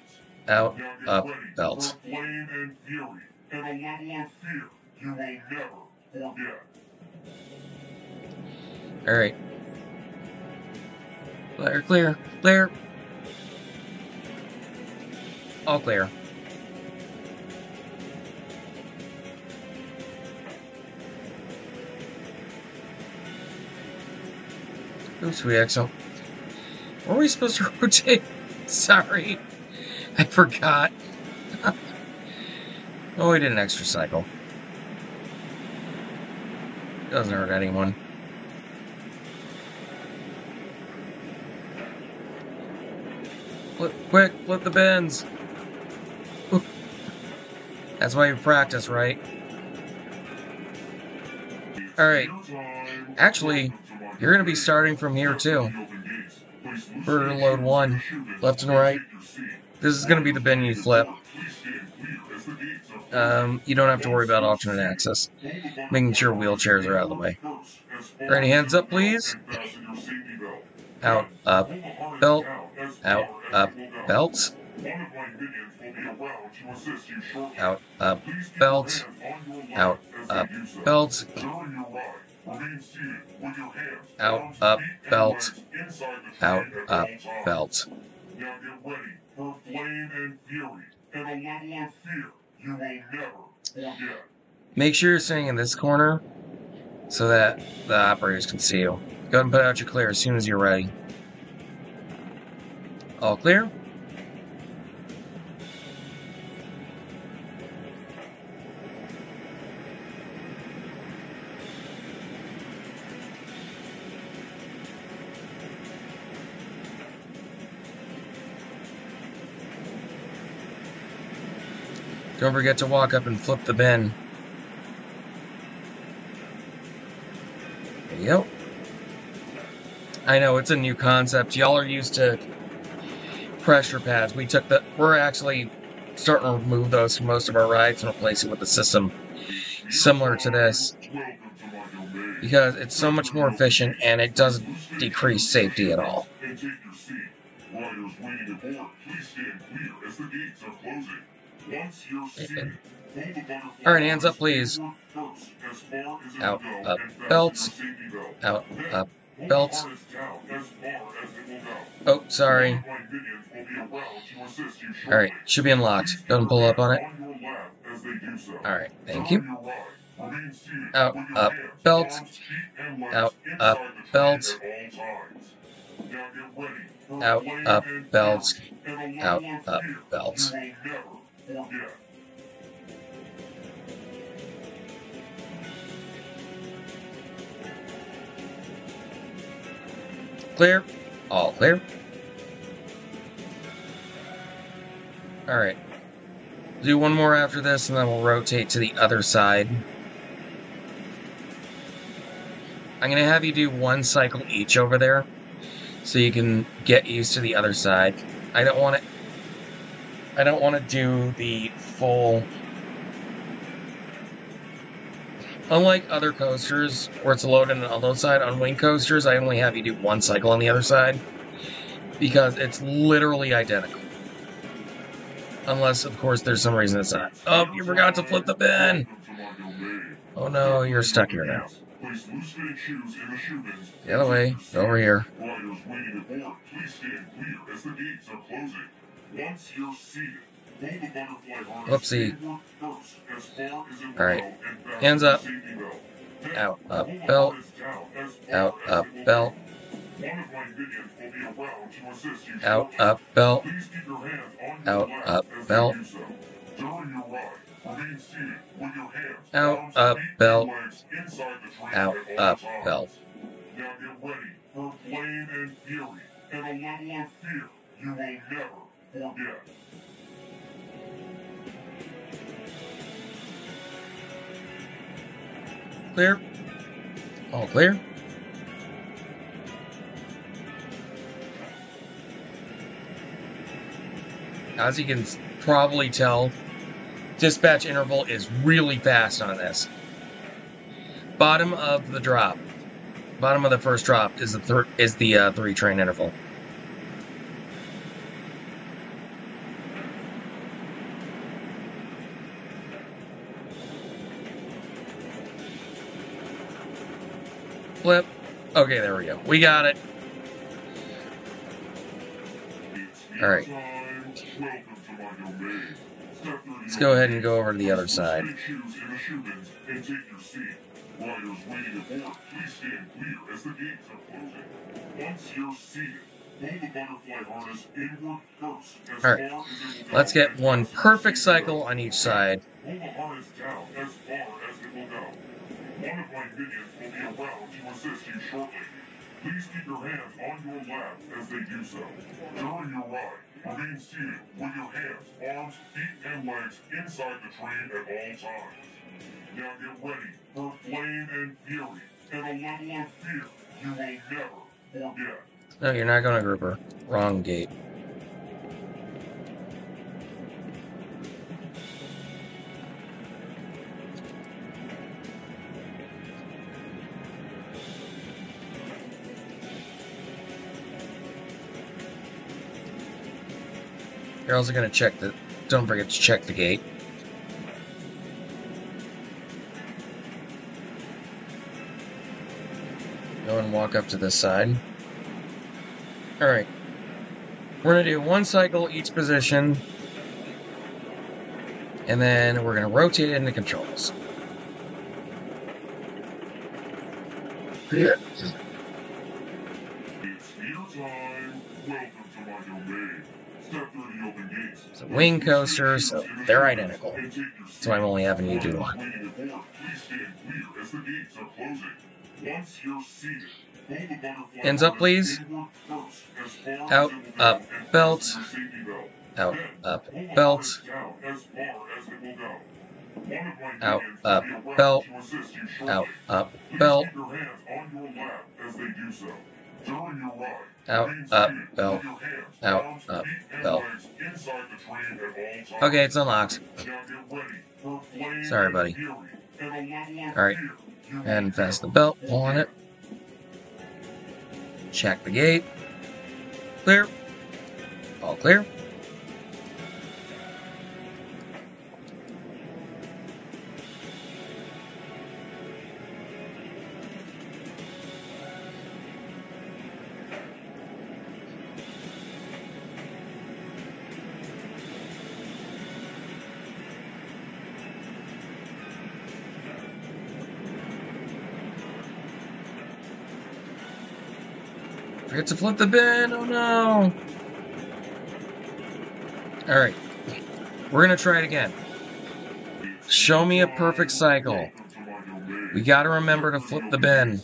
out, up, belt. Alright. Clear, clear, clear. All clear. Oops, we excellent. Were we supposed to rotate? Sorry. I forgot. Oh, we did an extra cycle. Doesn't hurt anyone. Flip, quick, flip the bins. Ooh. That's why you practice, right? Alright. Actually, you're going to be starting from here, too. For load one, left and right. This is going to be the bin you flip. You don't have to worry about alternate access. Making sure wheelchairs are out of the way. Are any hands up, please? Out, up, belt. Out, up, belt. Out, up, belt. Out, up, belt. Out, up, belt. Out, up, belt. Now get ready for Flame and Fury and a level of fear you will never forget. Make sure you're sitting in this corner so that the operators can see you. Go ahead and put out your clear as soon as you're ready. All clear? Don't forget to walk up and flip the bin. There you go. I know, it's a new concept. Y'all are used to pressure pads. We're actually starting to remove those from most of our rides and replace it with a system similar to this. Because it's so much more efficient and it doesn't decrease safety at all. Alright, hands up, please. Out, up, belt. Out, up, belt. Oh, sorry. Alright, should be unlocked. Go ahead and pull up on it. Alright, thank you. Out, up, belt. Out, up, belt. Out, up, belt. Out, up, belt. Clear. All clear. Alright. Do one more after this and then we'll rotate to the other side. I'm going to have you do one cycle each over there. so you can get used to the other side. I don't want to do the full, unlike other coasters where it's loaded on the side, on wing coasters I only have you do one cycle on the other side because it's literally identical. Unless, of course, there's some reason it's not. Oh, you forgot to flip the bin! Oh no, you're stuck here now. The other way, over here. Oopsie. Alright. Hands up. Out, up, belt. Out, up, belt. Out, up, belt. Out, up, belt. Out, up, belt. Out, up, belt. Now get ready for Flame and Fury and a level of fear you will never forget. Clear. All clear. As you can probably tell, dispatch interval is really fast on this. Bottom of the drop, bottom of the first drop is the three train interval. Flip. Okay, there we go. We got it. All right. Let's go ahead and go over to the other side. Alright, let's get one perfect cycle on each side. One of my minions will be around to assist you shortly. Please keep your hands on your lap as they do so. During your ride, remain seated with your hands, arms, feet, and legs inside the train at all times. Now get ready for Flame and Fury and a level of fear you will never forget. No, you're not going to group her. Wrong gate. You're also gonna check the. Don't forget to check the gate. Go and walk up to this side. All right, we're gonna do one cycle each position, and then we're gonna rotate into controls. Yeah. It's a wing coaster, so they're identical. So I'm only having you do one. Hands up, please. Out, up, belt. Out, up, belt. Out, up, belt. Out, up, belt. Out, up, belt. Out, up, belt. Okay, it's unlocked. Sorry, buddy. Alright. And fast the belt. Pull on it. Check the gate. Clear. All clear. Forget to flip the bin, oh no! Alright, we're gonna try it again. Show me a perfect cycle. We gotta remember to flip the bin.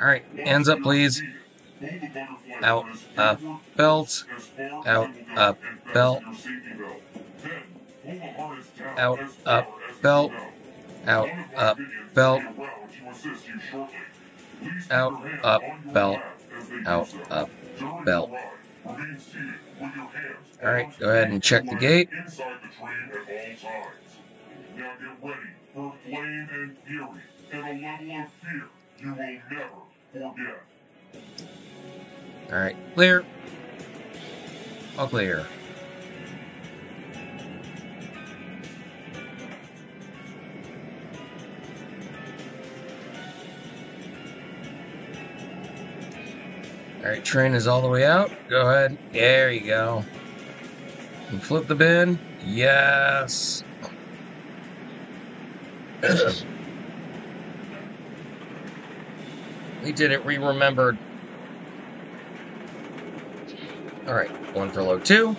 Alright, hands up please. Out, up, belt. Out, up, belt. Out, up, belt. out, up, belt, out, up, belt, out, up, belt. Alright, go ahead and check the gate. Now get ready for Flame and Fury and a level of fear you will never forget. Alright, clear. All clear. Alright, train is all the way out. Go ahead. There you go. And flip the bin. Yes. We did it. We remembered. Alright, one for low two.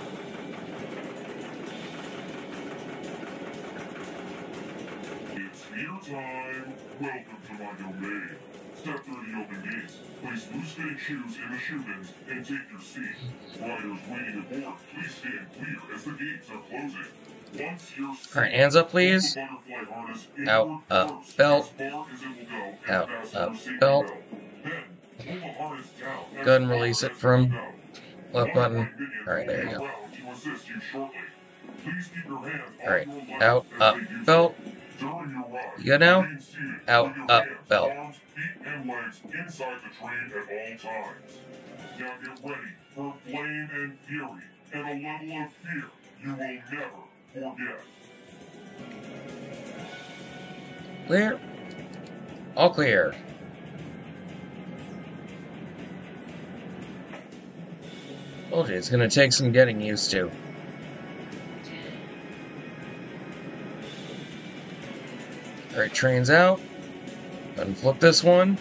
It's your time. Welcome to my domain. Step through the open gates, place loose-fitting shoes in the shoe bins, and take your seat. Riders waiting aboard, please stand clear as the gates are closing. Once you're seated, all right, hands up, please. Out, up, belt. Out, up, belt. Then, pull the harness down. Go ahead and release it from left button. All right, there you go. All right, out, up, belt. You good now? Out, up, belt. Inside the train at all times. Now get ready for Flame and Fury and a level of fear you will never forget. Clear. All clear. Told you, it's going to take some getting used to. Alright, train's out. Unflip this one.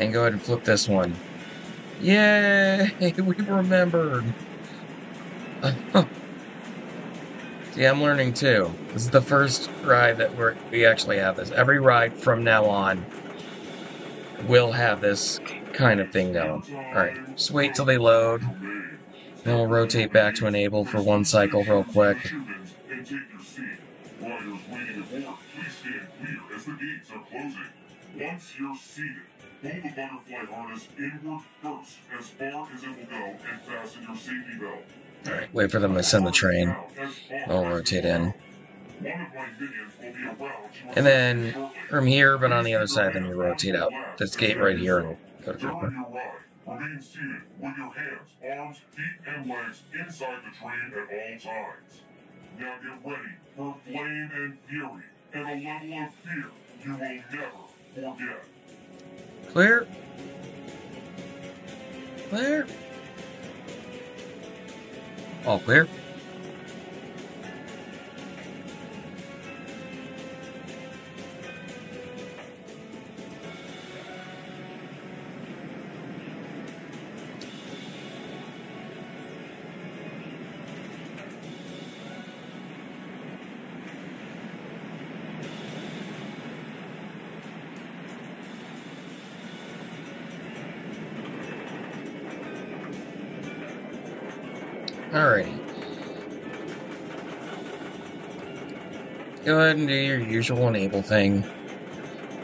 And go ahead and flip this one. Yay! We remembered! See, I'm learning too. This is the first ride that we actually have this. Every ride from now on will have this kind of thing going. Alright, just wait till they load. Then we'll rotate back to enable for one cycle real quick. Once you're seated, pull the butterfly harness inward first as far as it will go and fasten your safety belt. Alright, wait for them to send the train. I'll rotate in. And then from here, but on the other side, then you rotate out. This gate right here and go to group. Remain seated with your hands, arms, feet, and legs inside the train at all times. Now get ready for Flame and Fury and a level of fear you will never. Clear. Clear. All clear. Alrighty. Go ahead and do your usual enable thing.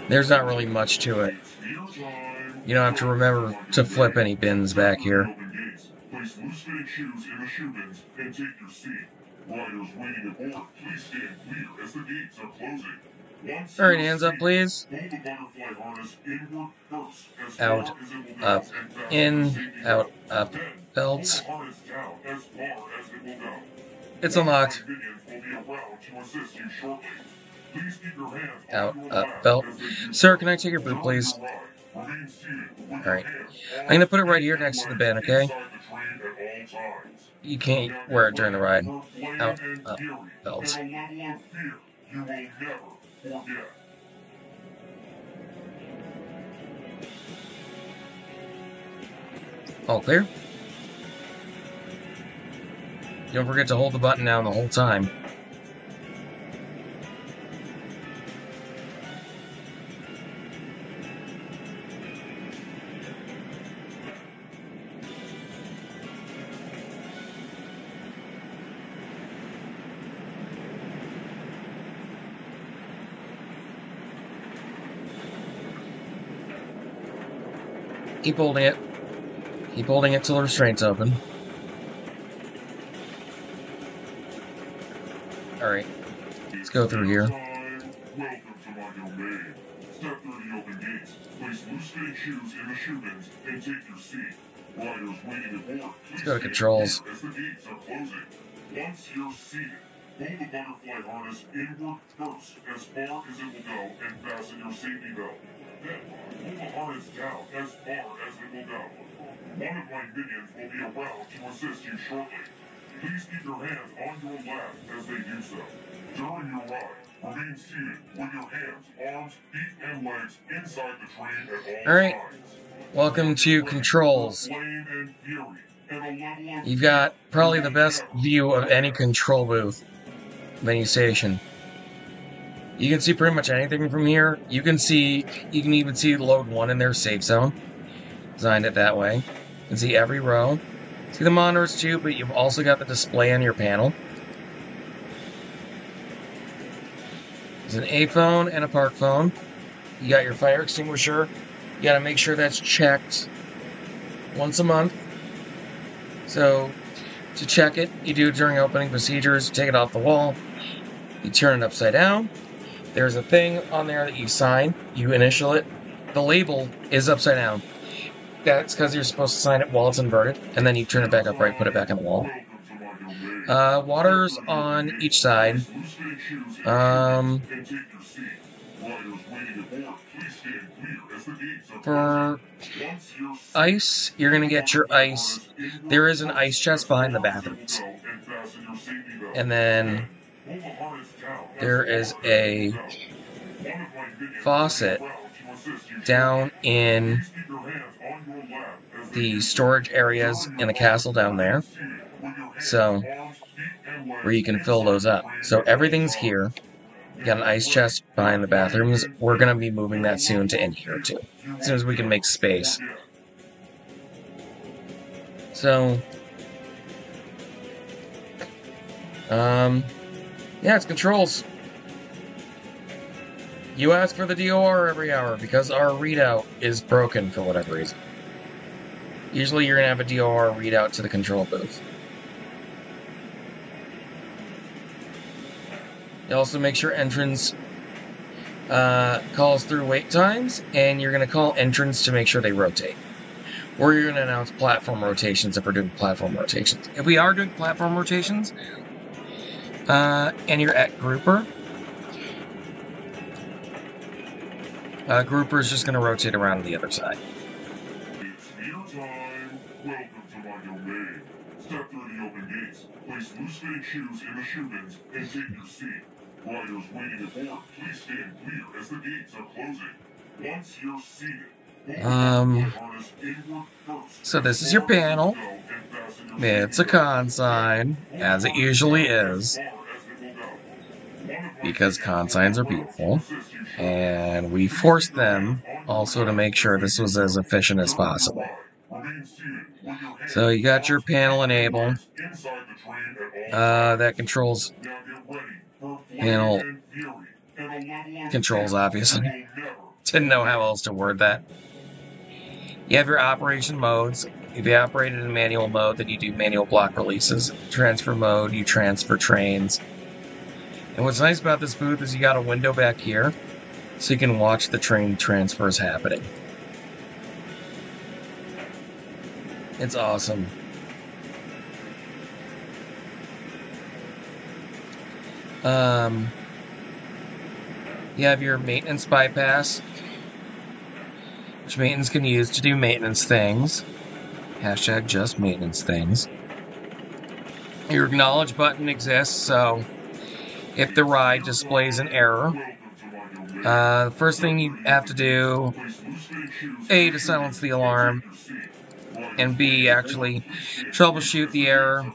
There's not really much to it. You don't have to remember to flip any bins back here. Place loose-fitting shoes in the shoe bins and take your seat. Riders waiting aboard, please stand clear as the gates are closing. Alright, hands up, please. Out, up, in, out, up, belt. It's unlocked. Out, up, belt. Sir, can I take your boot, please? Alright. I'm going to put it right here next to the bin, okay? You can't wear it during the ride. Out, up, belt. Yeah. All clear? Don't forget to hold the button down the whole time. Keep holding it. Keep holding it till the restraint's open. Alright. Let's go through here. Welcome to my domain. Step through the open gates, place loose fitting shoes in the shoe bins, and take your seat. Riders waiting to board, please go to controls. As the gates are closing, once you're seated, pull the butterfly harness inward first as far as it will go and fasten your safety belt. Then, pull the harness down as far as it will go. One of my minions will be around to assist you shortly. Please keep your hands on your lap as they do so. During your ride, remain seated with your hands, arms, feet, and legs inside the train at all times. Welcome to controls. Flame and Fury. You've got probably the best view of any control booth, menu station. You can see pretty much anything from here. You can even see load 1 in their safe zone. Designed it that way. You can see every row. See the monitors too, but you've also got the display on your panel. There's an A phone and a park phone. You got your fire extinguisher. You gotta make sure that's checked once a month. So, to check it, you do it during opening procedures. You take it off the wall. You turn it upside down. There's a thing on there that you sign. You initial it. The label is upside down. That's because you're supposed to sign it while it's inverted. And then you turn it back upright, put it back on the wall. Water's on each side. For ice, you're going to get your ice. There is an ice chest behind the bathrooms. And then there is a faucet down in the storage areas in the castle down there. So, where you can fill those up. So everything's here. Got an ice chest behind the bathrooms. We're going to be moving that soon to in here, too. As soon as we can make space. So, yeah, it's controls. You ask for the DOR every hour because our readout is broken for whatever reason. Usually you're going to have a DOR readout to the control booth. You also make sure entrance calls through wait times, and you're going to call entrance to make sure they rotate. Or you're going to announce platform rotations if we're doing platform rotations. If we are doing platform rotations, and you're at grouper, grouper is just going to rotate around to the other side. It's your time. Welcome to my domain. Step through the open gates. Place loose-fitting shoes in the shoe bins and take your seat. Riders waiting to board, please stand clear as the gates are closing. Once you're seated, so this is your panel. It's a consign, as it usually is, because consigns are beautiful, and we forced them also to make sure this was as efficient as possible. So you got your panel enabled. That controls panel controls, obviously. Didn't know how else to word that. You have your operation modes. If you operate in manual mode, then you do manual block releases. Transfer mode, you transfer trains. And what's nice about this booth is you got a window back here, so you can watch the train transfers happening. It's awesome. You have your maintenance bypass, which maintenance can use to do maintenance things. Hashtag just maintenance things. Your acknowledge button exists, so if the ride displays an error, the first thing you have to do, A, to silence the alarm, and B, actually troubleshoot the error,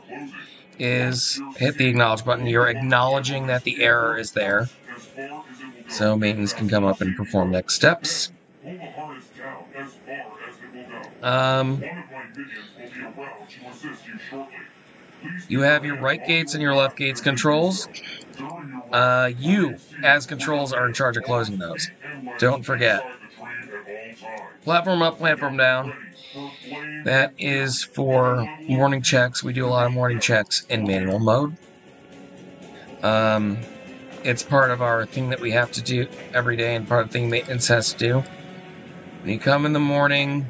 is hit the acknowledge button. You're acknowledging that the error is there, so maintenance can come up and perform next steps. You have your right gates and your left gates controls. You, as controls, are in charge of closing those. Don't forget. Platform up, platform down. That is for morning checks. We do a lot of morning checks in manual mode. It's part of our thing that we have to do every day and part of the thing maintenance has to do. When you come in the morning,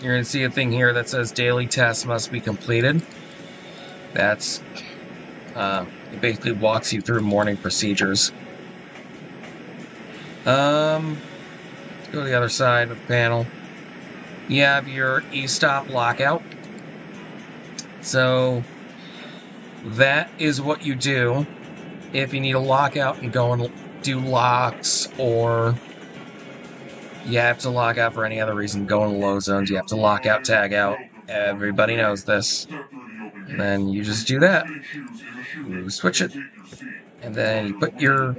you're going to see a thing here that says daily tasks must be completed. That's it basically walks you through morning procedures. Let's go to the other side of the panel. You have your e-stop lockout. So that is what you do if you need a lockout and go and do locks, or you have to lock out for any other reason. Go into low zones, you have to lock out, tag out. Everybody knows this. And then you just do that. You switch it. And then you put your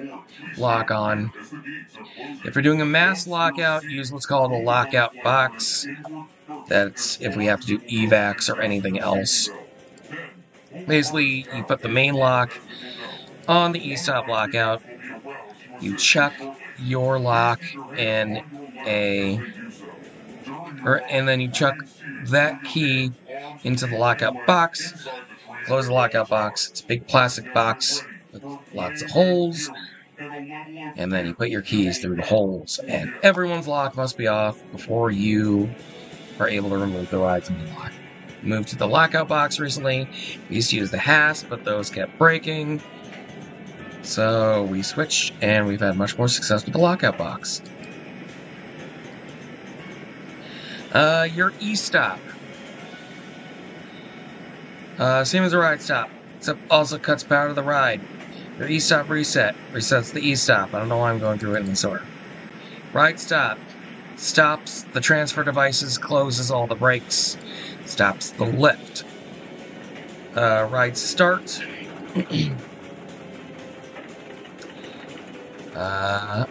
lock on. If you're doing a mass lockout, use what's called a lockout box. That's if we have to do evacs or anything else. Basically, you put the main lock on the e-stop lockout. You chuck your lock in a... and then you chuck that key into the lockout box. Close the lockout box. It's a big plastic box with lots of holes. And then you put your keys through the holes. And everyone's lock must be off before you are able to remove the ride from the lock. Moved to the lockout box recently. We used to use the hasps, but those kept breaking. So we switched, and we've had much more success with the lockout box. Your e-stop. Same as a ride stop, except also cuts power to the ride. Your e-stop reset. Resets the e-stop. I don't know why I'm going through it in this order. Ride stop. Stops the transfer devices, closes all the brakes, stops the lift. Ride start.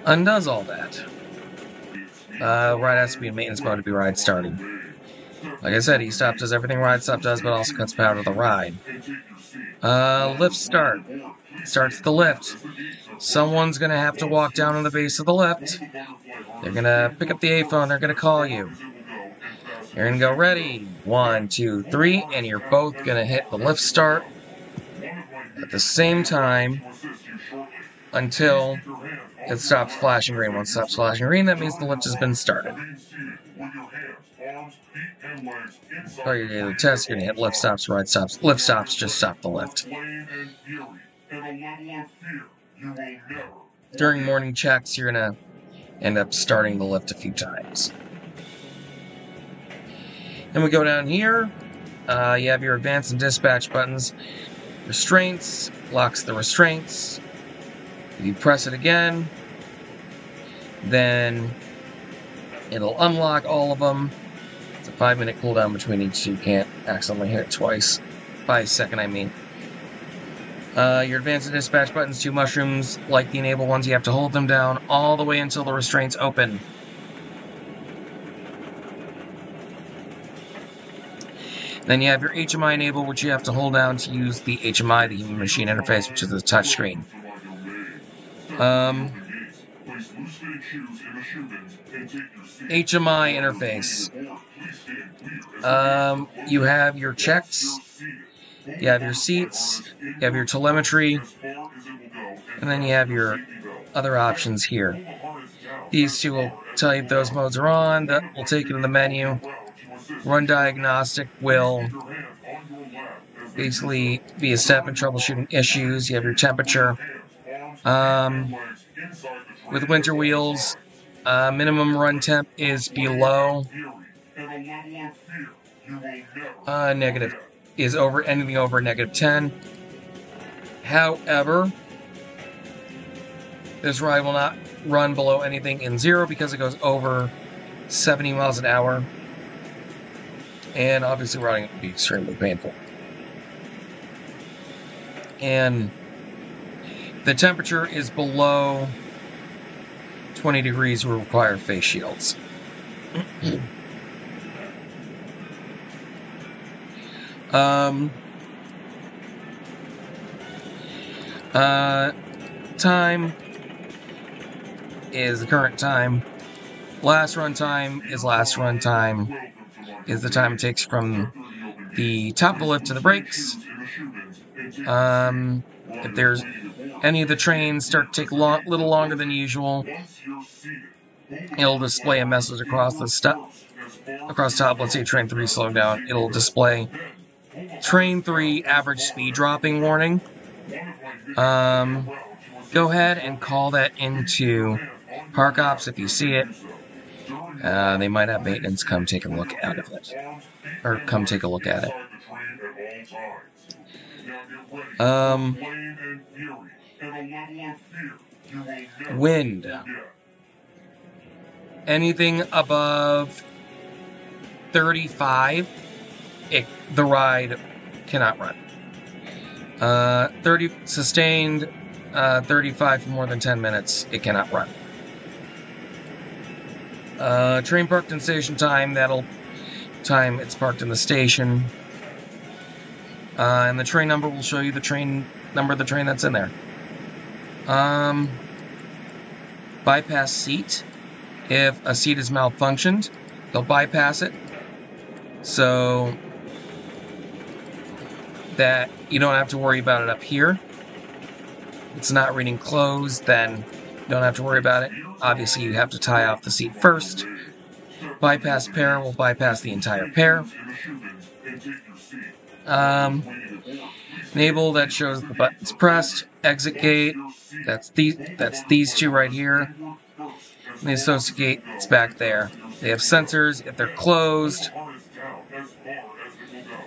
Undoes all that. Ride has to be in maintenance mode to be ride started. Like I said, e-stop does everything ride stop does, but also cuts power to the ride. Lift start. Starts the lift. Someone's going to have to walk down on the base of the lift. They're going to pick up the A phone. They're going to call you. You're going to go ready. 1, 2, 3, and you're both going to hit the lift start at the same time until it stops flashing green. Once it stops flashing green, that means the lift has been started. So you're going to do the test. You're going to hit lift stops, ride stops. Lift stops, just stop the lift. During morning checks, you're going to end up starting the lift a few times. Then we go down here. You have your advance and dispatch buttons. Restraints, locks the restraints. If you press it again, then it'll unlock all of them. It's a 5-minute cooldown between each, so you can't accidentally hit it twice. By a second, I mean. Your advance and dispatch buttons, 2 mushrooms, like the enable ones, you have to hold them down all the way until the restraints open. Then you have your HMI enable, which you have to hold down to use the HMI, the human machine interface, which is the touchscreen. HMI interface. You have your checks. You have your seats, you have your telemetry, and then you have your other options here. These two will tell you if those modes are on. That will take you to the menu. Run diagnostic will basically be a step in troubleshooting issues. You have your temperature. With winter wheels, minimum run temp is below negative. Is over anything over negative 10. However, this ride will not run below anything in 0 because it goes over 70 miles an hour. And obviously riding it would be extremely painful. And the temperature is below 20 degrees will require face shields. Time is the current time. Last run time is the time it takes from the top of the lift to the brakes. If there's any of the trains start to take a little longer than usual, it'll display a message across the top. Let's say train 3 slowed down. It'll display train 3 average speed dropping warning. Go ahead and call that into Park Ops if you see it. They might have maintenance come take a look out of it, or come take a look at it. Wind. Anything above 35, the ride cannot run. 30 sustained, 35 for more than 10 minutes, it cannot run. Train parked in station time, that'll time it's parked in the station. And the train number will show you the train number of the train that's in there. Bypass seat. If a seat is malfunctioned, they'll bypass it, so that you don't have to worry about it up here. If it's not reading closed, then you don't have to worry about it. Obviously, you have to tie off the seat first. Bypass pair will bypass the entire pair. Enable, that shows the buttons pressed. Exit gate, that's these two right here. The associate gate, it's back there. They have sensors. If they're closed,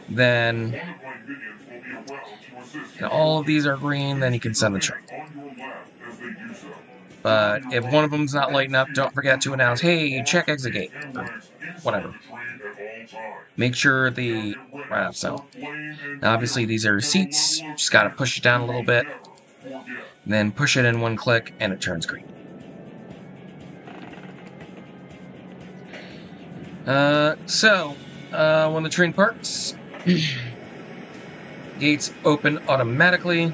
then all of these are green, then you can send the train. But if one of them's not lighting up, don't forget to announce, hey, check exit gate, or whatever. Make sure the right off so. Now, obviously, these are seats. Just got to push it down a little bit, then push it in one click, and it turns green. When the train parks, gates open automatically.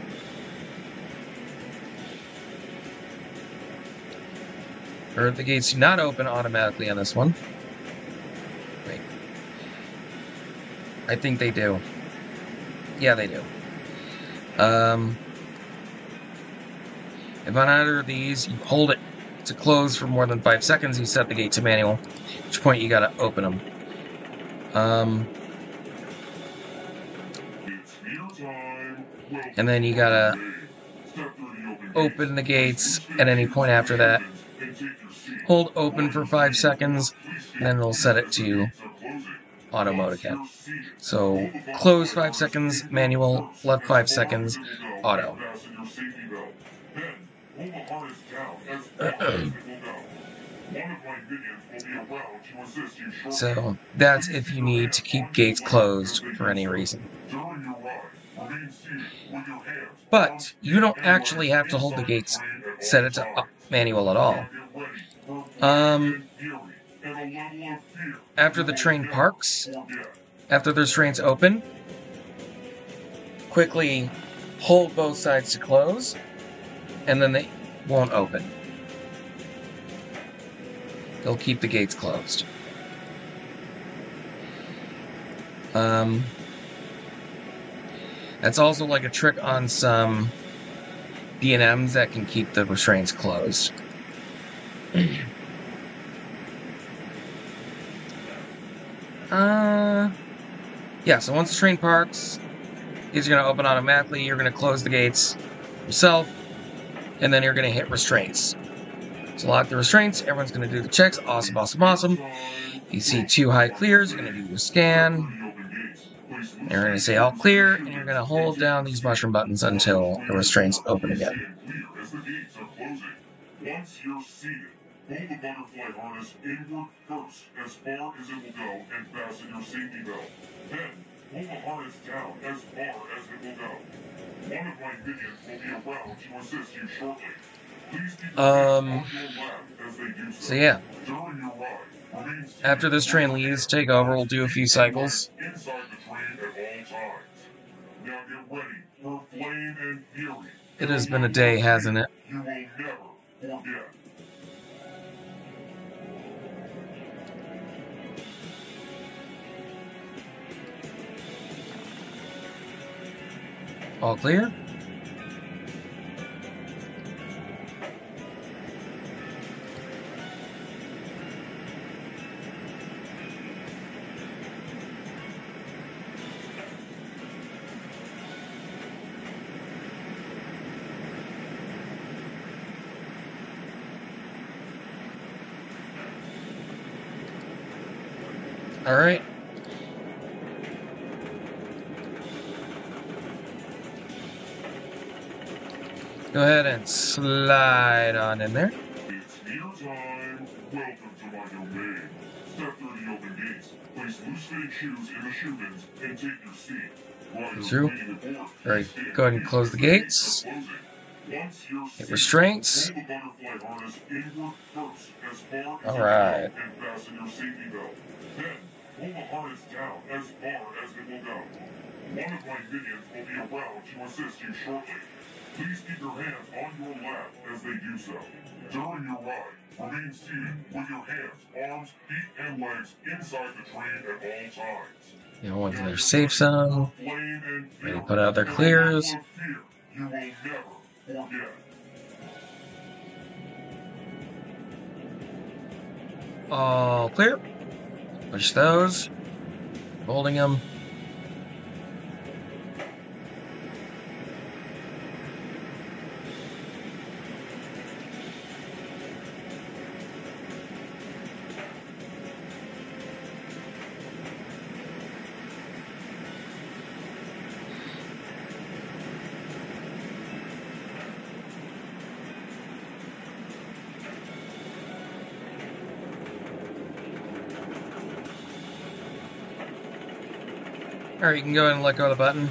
Or the gates do not open automatically on this one. Wait. I think they do. Yeah, they do. If on either of these, you hold it to close for more than 5 seconds, you set the gate to manual, at which point you gotta open them. And then you gotta open the gates at any point after that. Hold open for 5 seconds, and then it'll set it to auto mode again. So close 5 seconds, manual, left 5 seconds, auto. So that's if you need to keep gates closed for any reason. But you don't actually have to hold the gates, set it to manual at all. After the train parks, after those trains open, quickly hold both sides to close, and then they won't open. They'll keep the gates closed. That's also like a trick on some DNMs that can keep the restraints closed. Yeah, so once the train parks, these are going to open automatically. You're going to close the gates yourself, and then you're going to hit restraints. So lock the restraints. Everyone's going to do the checks. Awesome, awesome, awesome. If you see 2 high clears, you're going to do your scan. You're going to say all clear, and you're going to hold down these mushroom buttons until the restraints open again. So yeah. After this train leaves, take over, we'll do a few cycles. It has been a day, hasn't it? All clear. All right. Go ahead and slide on in there. It's meter time. Welcome to my domain. Step through the open gates. Place loose-fitting shoes in the shoe bins and take your seat. Through. All right. Go ahead and close the gates. Get restraints. All right. Pull the harness down as far as it will go. One of my minions will be around to assist you shortly. Please keep your hands on your lap as they do so. During your ride, remain seated with your hands, arms, feet, and legs inside the train at all times. You know, once they're safe zone, they put out their clears. You will never forget. All clear. Push those, holding them. Alright, you can go ahead and let go of the button.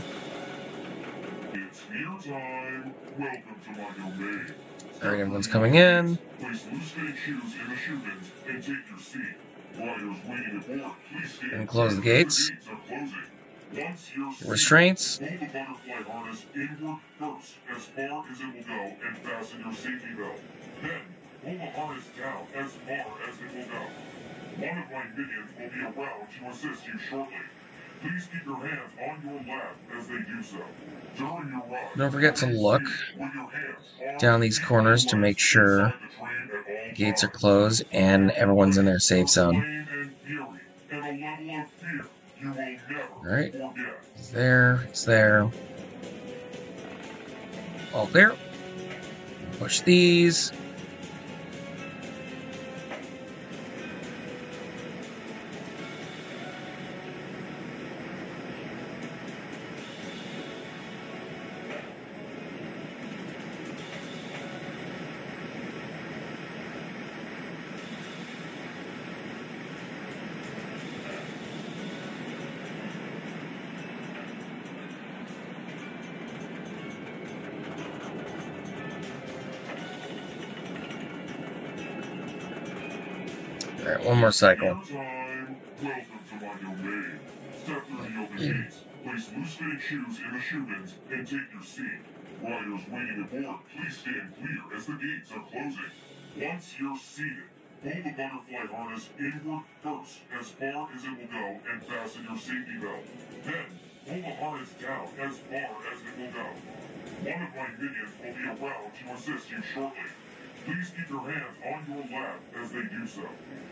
It's meter time. Welcome to my domain. Alright, everyone's coming in. Place loose-fitting shoes in the shoe bins and take your seat. Riders waiting to board, please stand. And close the gates. Restraints. Pull the butterfly harness inward first as far as it will go and fasten your safety belt. Then, pull the harness down as far as it will go. One of my minions will be around to assist you shortly. Please keep your hands on your lap as they do so. During your ride, don't forget to look down these corners to make sure the gates are closed and everyone's in their safe zone. Alright, it's there, it's there. All clear. Push these. Alright, one more cycle. Place loose-fitting shoes in the shoe bins and take your seat. Riders waiting aboard, please stand clear as the gates are closing. Once you're seated, pull the butterfly harness inward first as far as it will go and fasten your safety belt. Then, pull the harness down as far as it will go. One of my minions will be around to assist you shortly. Please keep your hands on your lap as they do so.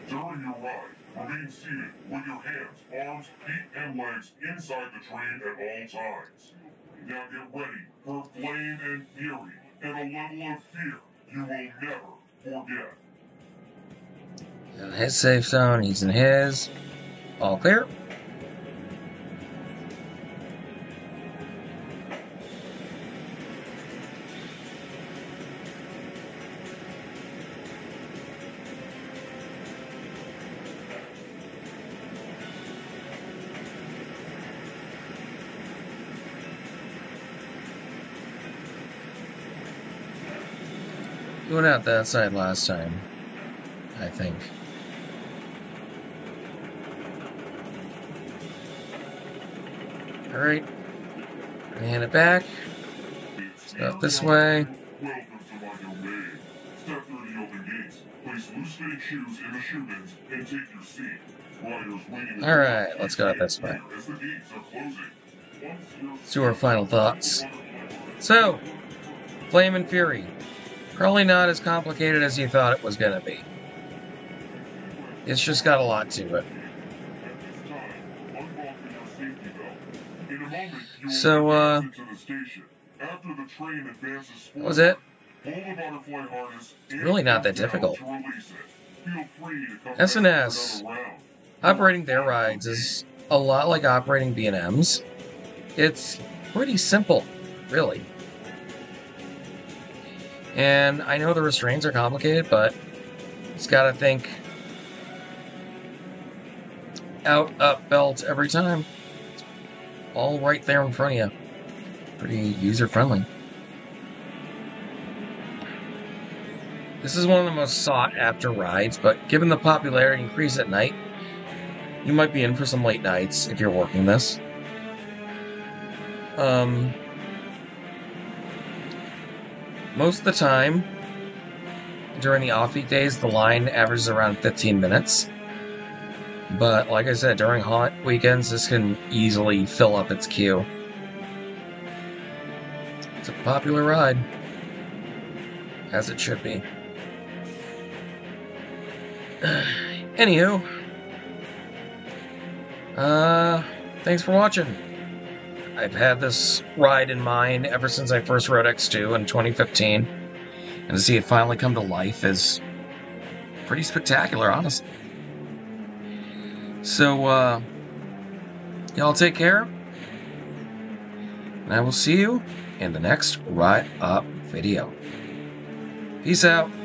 During your ride, remain seated with your hands, arms, feet, and legs inside the train at all times. Now get ready for Flame and Fury at a level of fear you will never forget. In his safe zone, he's in his. All clear. We went out that side last time, I think. Alright, hand it back. Stuff this way. Welcome to my domain. Step through the open gates. Place loose-fitting shoes in the shoe bins and take your seat. Riders waiting. Alright, let's go out this way. Let's do our final thoughts. So, Flame and Fury. Probably not as complicated as you thought it was going to be. It's just got a lot to it. So, that was it. It's really not that difficult. S&S. Operating their rides is a lot like operating B&M's. It's pretty simple, really. And I know the restraints are complicated, but it's got to think out, up, belt every time. It's all right there in front of you. Pretty user-friendly. This is one of the most sought-after rides, but given the popularity increase at night, you might be in for some late nights if you're working this. Most of the time, during the off-peak days, the line averages around 15 minutes. But, like I said, during Haunt weekends, this can easily fill up its queue. It's a popular ride. As it should be. Anywho. Thanks for watching. I've had this ride in mind ever since I first rode X2 in 2015, and to see it finally come to life is pretty spectacular, honestly. So, y'all take care, and I will see you in the next Ride Up video. Peace out.